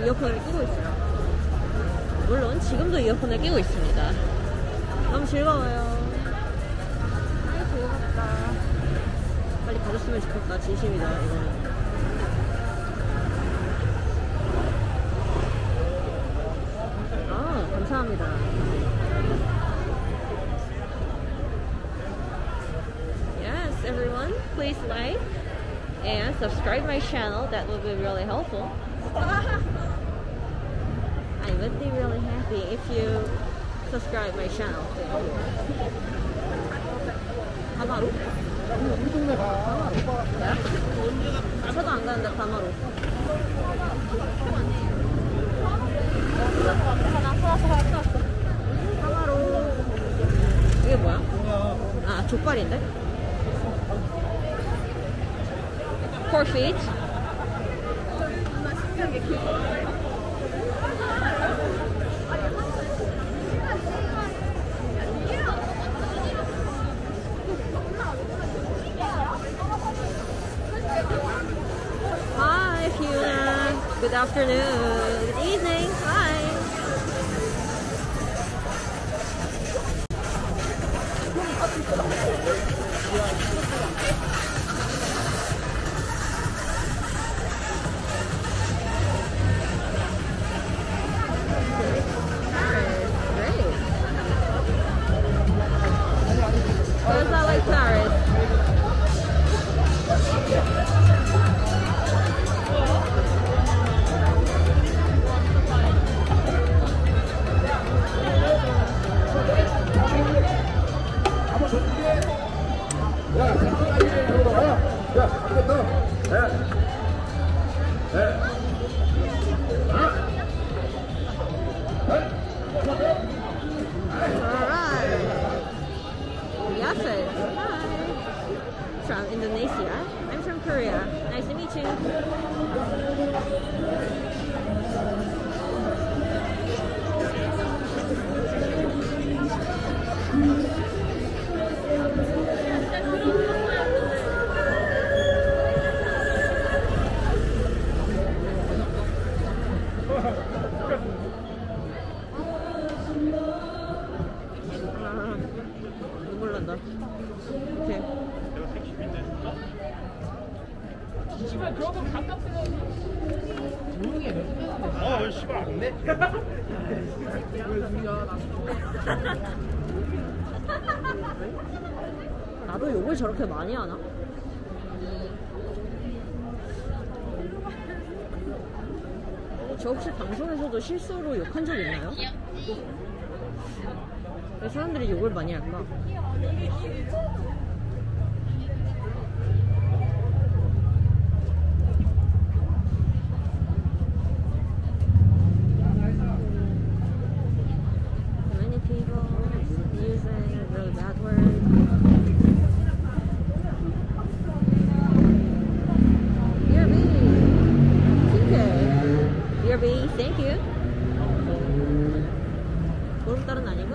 이어폰을 끼고 있어요. 물론 지금도 이어폰을 끼고 있습니다. 너무 즐거워요. 아이 즐겁다. 빨리 가줬으면 좋겠다. 진심이다 이거는. 아 감사합니다. Yes, everyone, please like and subscribe my channel. That will be really helpful. I would be really happy if you subscribe my channel. 다마루? 우리 동네 가. 네? 저도 안 가는데 다마루. 찾았어. 다마루. 이게 뭐야? 아 족발인데? Pork feet. Hi, Fiona. Good afternoon. Good evening. Hi. 간다. 오케이. 내가 택시비인데 줄까? 씨발 그런 거 반값 생각해. 모르는 게 몇 시간인데. 아 왜 씨발 안 내? 왜 둘이야 나도. 나도 욕을 저렇게 많이 하나? 저 혹시 방송에서도 실수로 욕한 적 있나요? 왜 사람들이 욕을 많이 할까? Many people using really bad words. Thank you. 보름달은 아니고?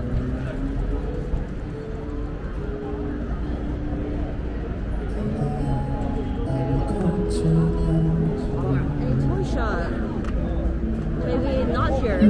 Any toy shop? Maybe not here.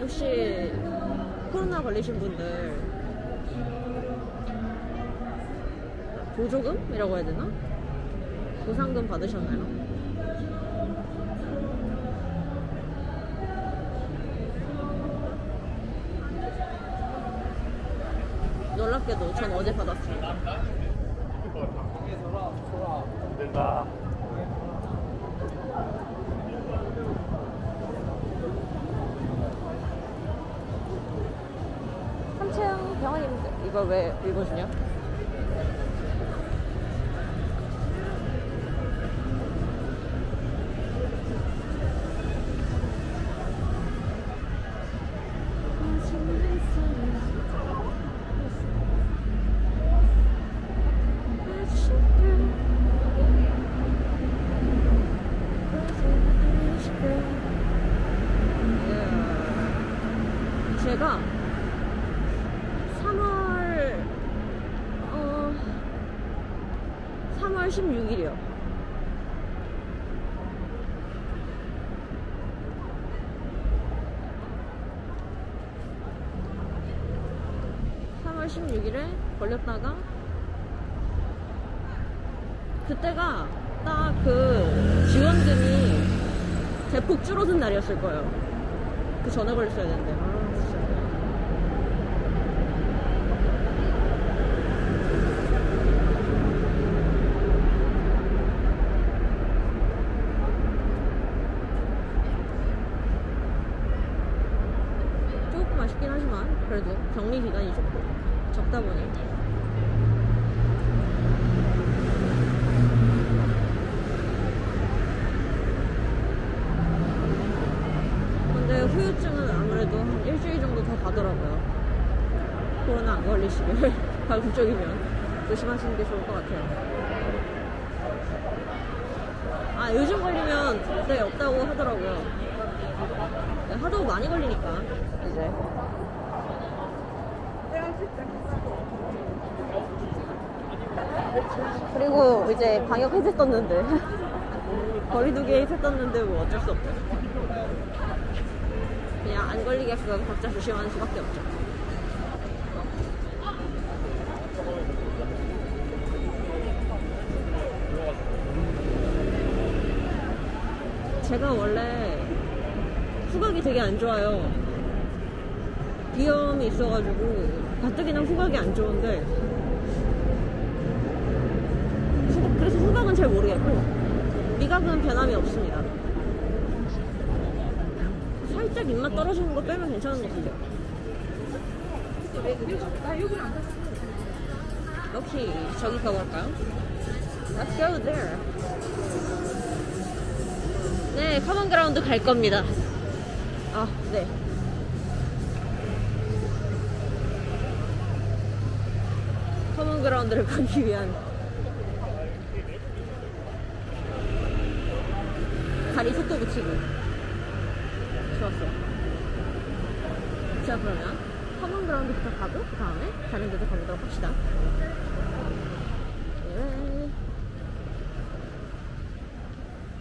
혹시 코로나 걸리신 분들 보조금이라고 해야 되나? 보상금 받으셨나요? 놀랍게도 전 어제 받았어요. 된다. 삼층 병원입니다. 이거 왜 읽어주냐? 제가 3월 16일이요. 걸렸다가 그때가 딱 그 지원금이 대폭 줄어든 날이었을 거예요. 그 전에 걸렸어야 되는데. 아, 진짜. 조금 아쉽긴 하지만 그래도 격리 기간이 조금 적다 보니. 근데 후유증은 아무래도 한 일주일 정도 더 가더라고요. 코로나 안 걸리시길 가급적이면 조심하시는 게 좋을 것 같아요. 아 요즘 걸리면 그때 없다고 하더라고요. 하도 많이 걸리니까 이제. 그리고 이제 방역 해제 떴는데 거리두기 해제 떴는데 뭐 어쩔 수 없죠. 그냥 안 걸리게끔 각자 조심하는 수밖에 없죠. 제가 원래 후각이 되게 안 좋아요. 비염이 있어가지고 가뜩이나 후각이 안 좋은데 그래서 후각은 잘 모르겠고 미각은 변함이 없습니다. 살짝 입맛 떨어지는 거 빼면 괜찮은 것 같아요. 역시 저기 가볼까요? Let's go there. 네, 커먼 그라운드 갈 겁니다. 아, 네. 커먼그라운드를 가기 위한 다리 속도 붙이고 좋았어요. 자, 그러면 커먼그라운드부터 가고 그 다음에 다른 데도 가보도록 합시다.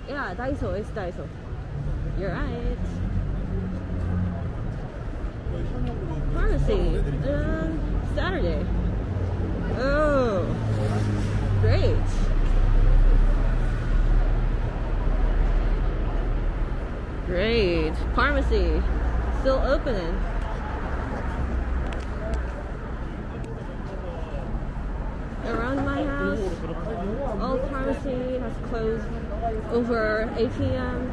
Yeah, Daiso, it's Daiso. You're right. Pharmacy. Saturday. Oh, great. Great. Pharmacy. Still opening. Around my house, all pharmacy has closed over 8 p.m.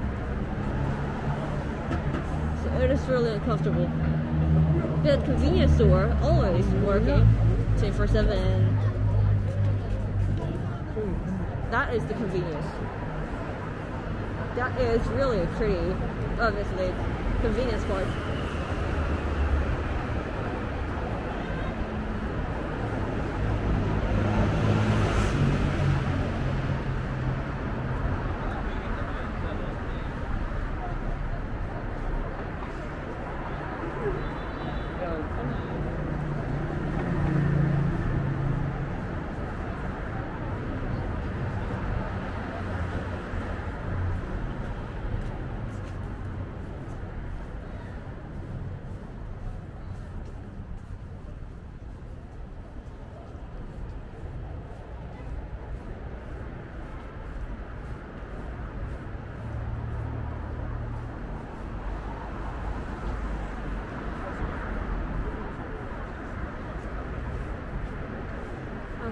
So it is really uncomfortable. But convenience store always working 24/7. That is the convenience. That is really pretty, obviously, convenience part.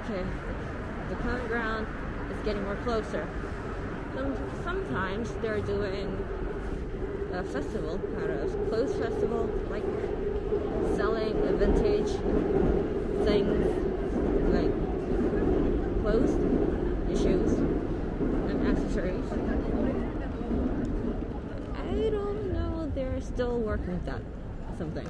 Okay, the Common Ground is getting more closer. Sometimes they're doing a festival, kind of clothes festival, like selling vintage things, like clothes, your shoes, and accessories. I don't know, they're still working with that, something.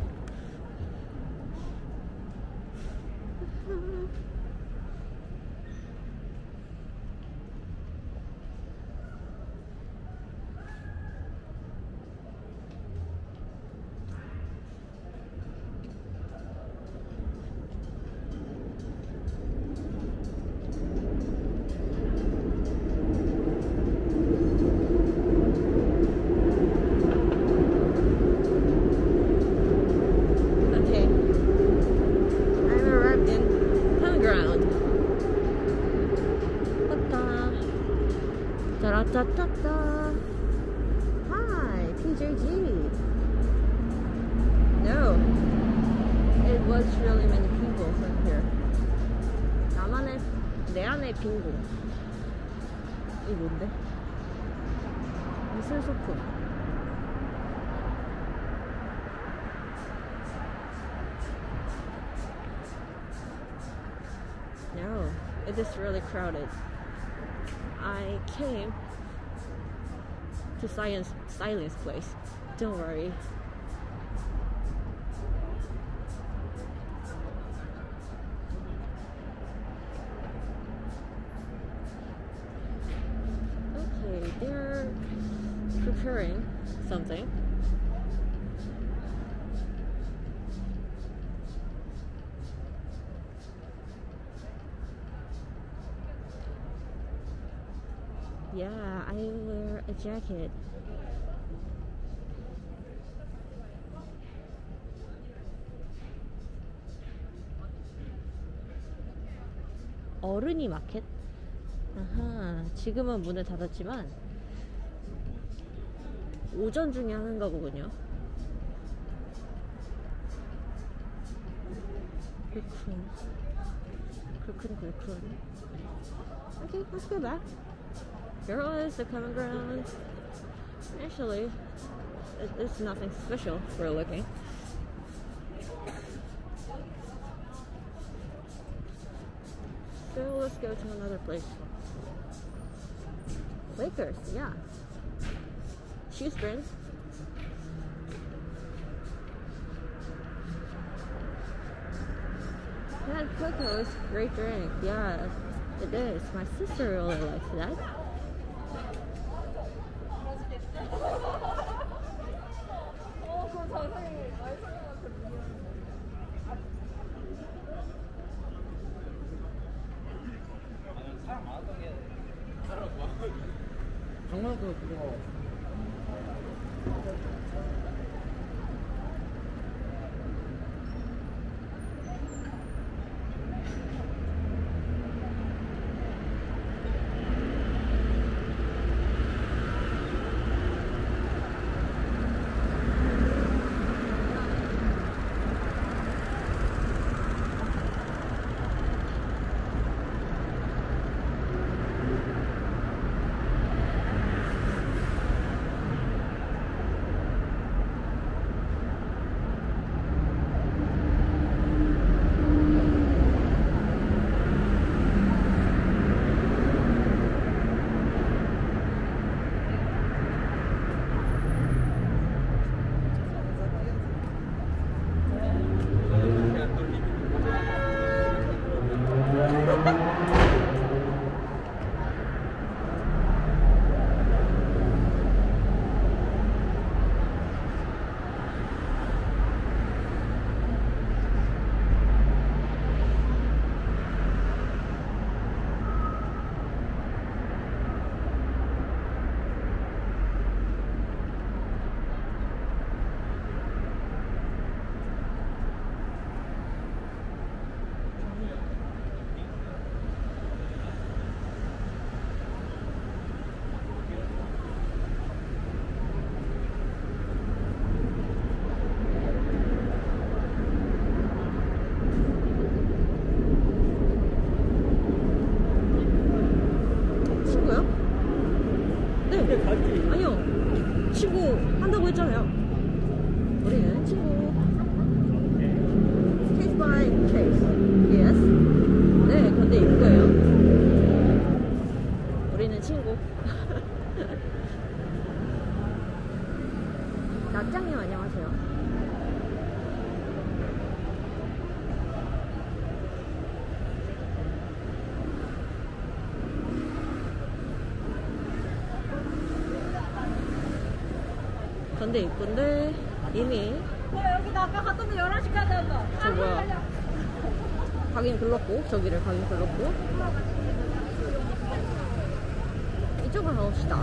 No, it is really crowded. I came to Silence Place. Don't worry. Okay, they're preparing something. Yeah, I wear a jacket. 어른이 마켓? 아하, 지금은 문을 닫았지만 오전 중에 하는가 보군요. 그렇군. 그렇군. Okay, let's go back. There is the Common Ground. Actually, it's nothing special for looking. So let's go to another place. Lakers, yeah. Shoestrings. That hot cocoa is a great drink. Yeah, it is. My sister really likes that. 근데 이쁜데 이미 여기다 아까 갔던데 11시까지 왔어. 저 뭐야 가긴 글렀고 저기를 가긴 글렀고 이쪽으로 가봅시다.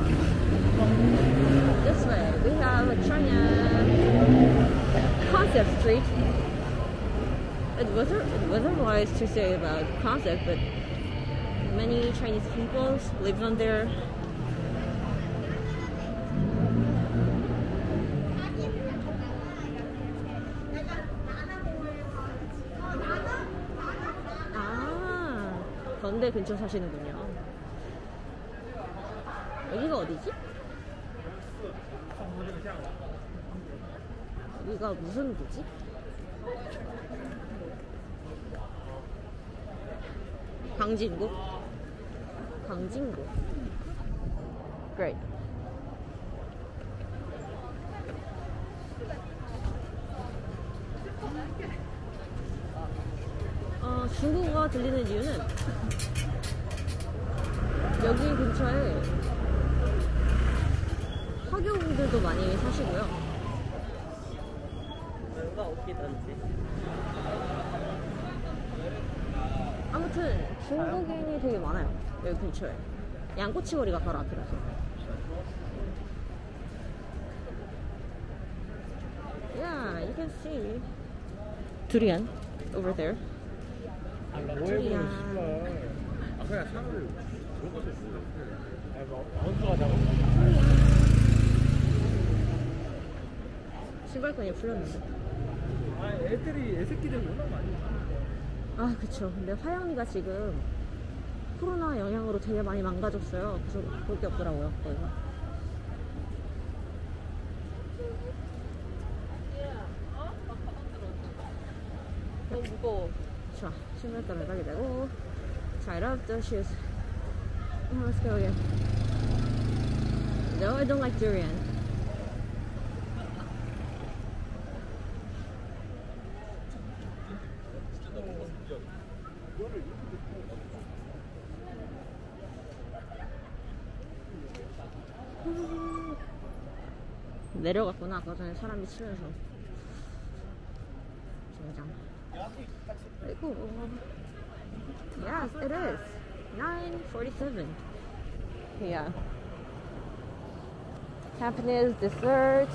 This way we have a Chanya concept street. It wasn't wise to say about concept, but many Chinese people lived on there. 건대 근처 사시는군요. 여기가 어디지? 여기가 무슨 데지? 강진구? 강진구. Great. 중국어가 들리는 이유는 여기 근처에 화교분들도 많이 사시고요. 뭔가 웃기던지. 아무튼 중국인이 되게 많아요. 여기 근처에. 양꼬치거리가 바로 앞이라서. Yeah, you can see 두리안 over there. 신발끈이 풀렸는데. 아, 애들이 애새끼들 워낙 많이. 아, 그쵸. 근데 화양이가 지금 코로나 영향으로 되게 많이 망가졌어요. 그래서 볼 게 없더라고요. 거기가. 너무 무거워. 자, 신발끈을 가게 되고. 자, I love the shoes. Let's go again. No, I don't like durian. 내려갔구나. 아까 전에 사람이 치면서 정장. 아이고. Yes, it is 9:47. Yeah. Japanese dessert,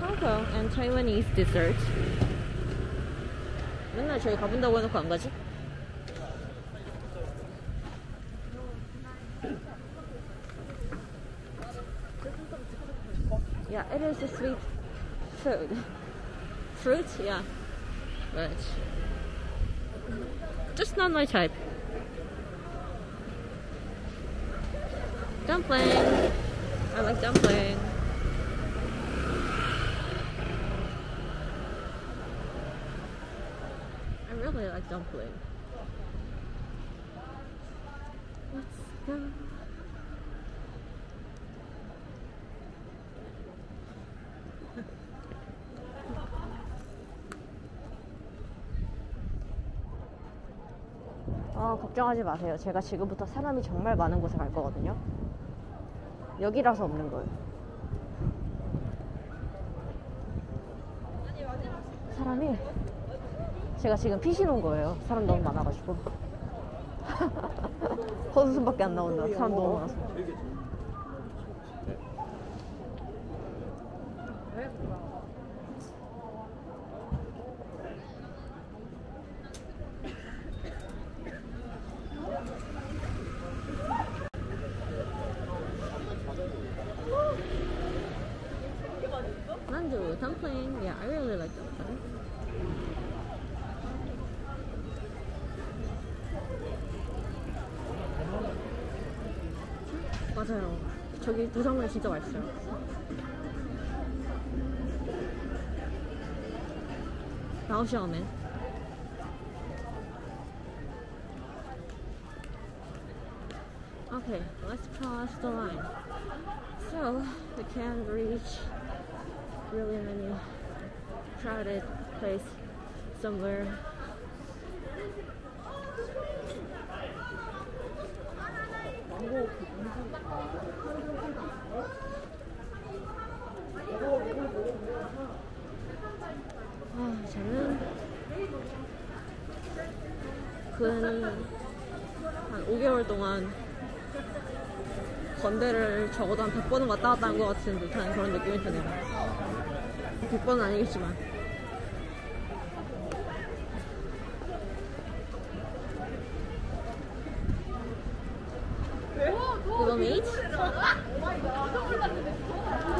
Hong Kong and Taiwanese dessert. 맨날 저희 가본다고 해놓고 안 가지? Yeah, it is a sweet food. Fruit, yeah. But just not my type. Dumpling. I like dumpling. I really like dumpling. Let's go. 걱정하지 마세요. 제가 지금부터 사람이 정말 많은 곳에 갈 거거든요. 여기라서 없는 거예요. 사람이 제가 지금 피신 온 거예요. 사람 너무 많아가지고 허수순밖에 안 나온다. 사람 너무 많아서. Dumpling, yeah, I really like dumpling. 맞아요. 저기 도장면 진짜 맛있어요. 라오샤오면. Okay, let's cross the line. So we can reach. Really many crowded place somewhere. 아, 저는 근 한 5개월 동안 건대를 적어도 한 100번은 왔다 갔다 한 것 같은 듯한 그런 느낌이 드네요. 100번은 아니겠지만. Google Meet?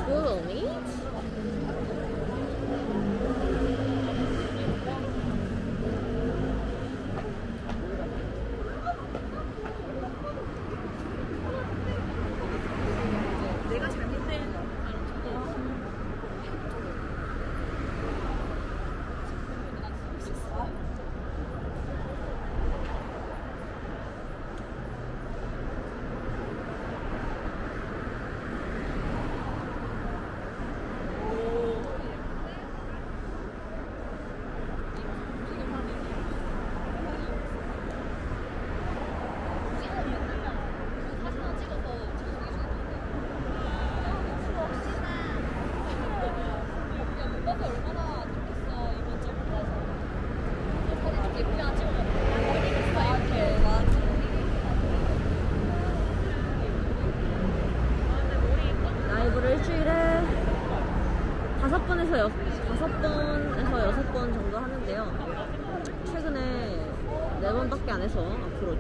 Google Meet?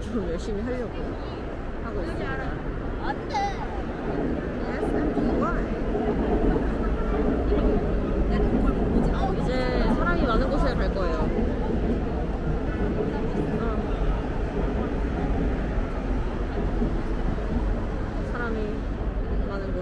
좀 열심히 하려고 하고 있습니다. 안 돼! Yes, I'm doing well. 이제 사람이 많은 곳에 갈 거예요. 사람이 많은 곳.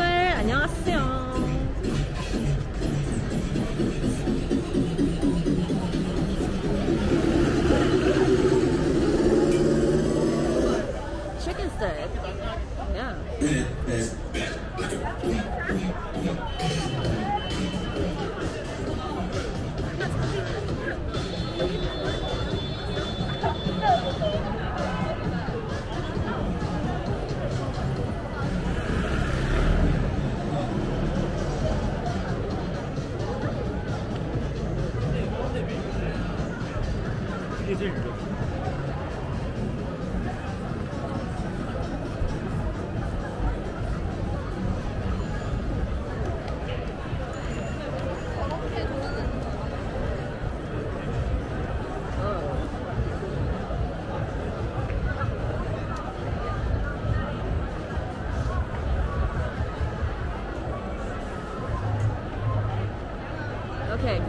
친구들 안녕하세요. Chicken stick. Yeah.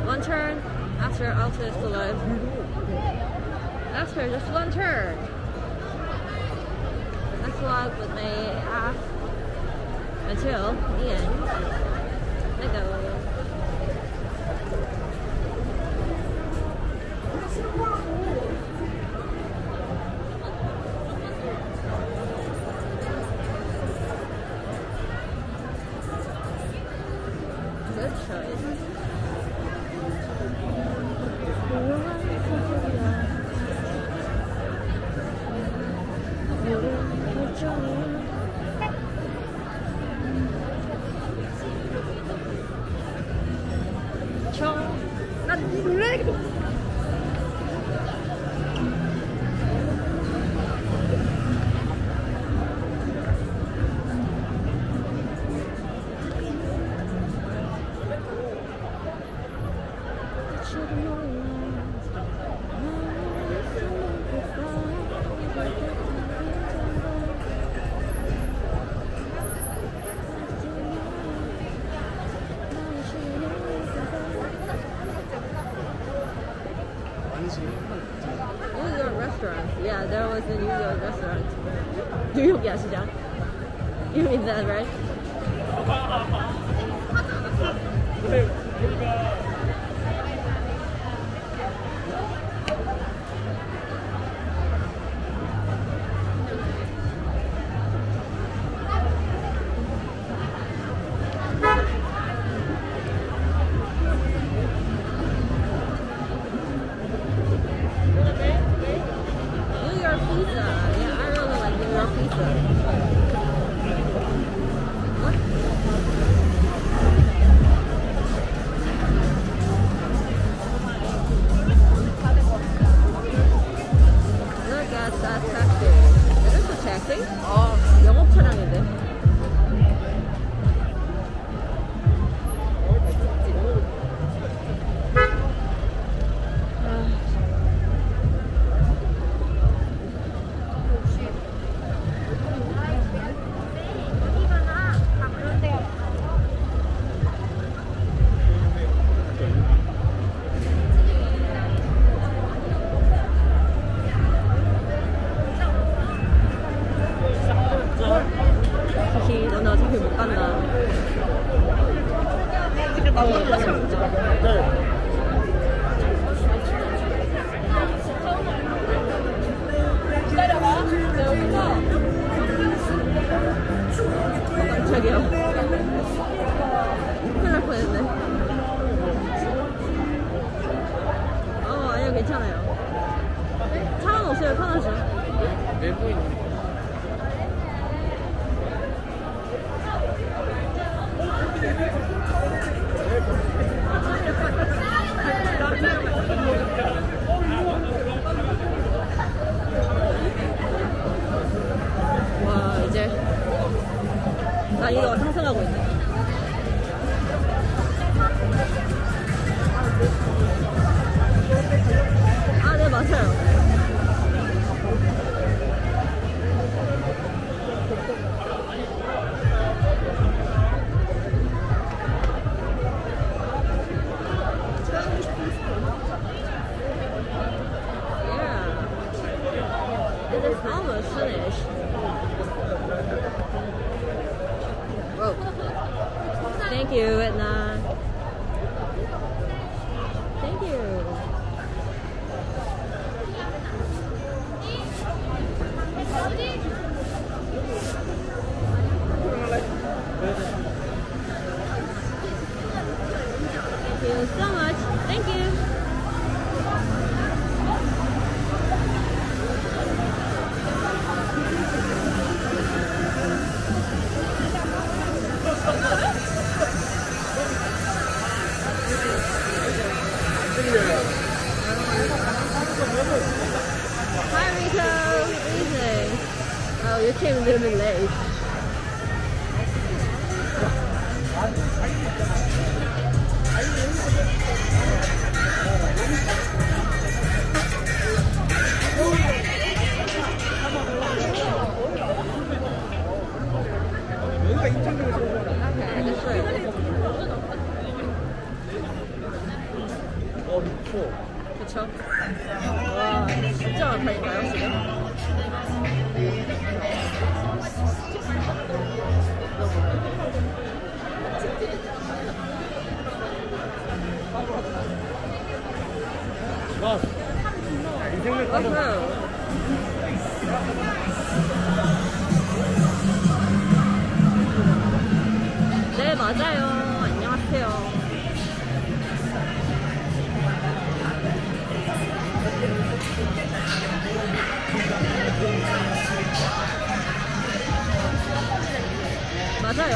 One turn, after is the life. After, just one turn. Next vlog with me half until the end. I go. Good choice. Yeah, there was a New York restaurant. Do you? Yeah, sit down. You mean that, right? 아, 네, 맞아요. Thank you, Edna. Thank you. Thank you so much. Thank you. Hi Rico, evening. Oh, you came a little bit late. 그쵸? 와, 진짜 많다니까요, 지금? 와, 인생을 따로 네, 맞아요. 안녕하세요. 맞아요.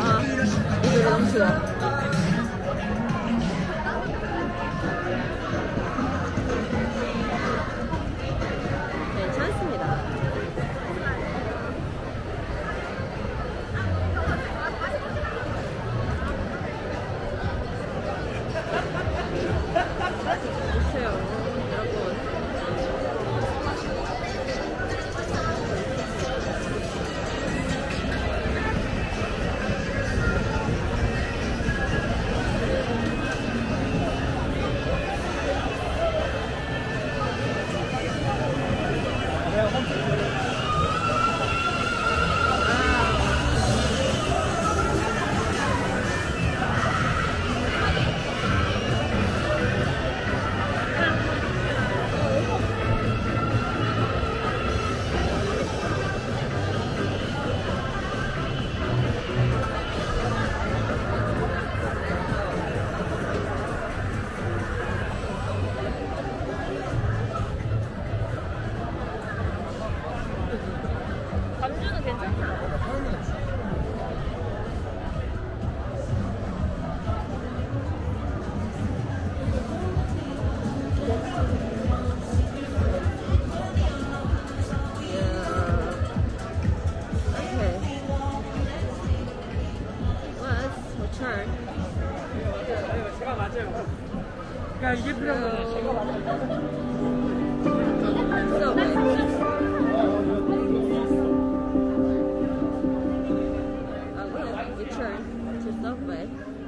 아, 이거 너무 좋아. 괜찮습니다. Subway.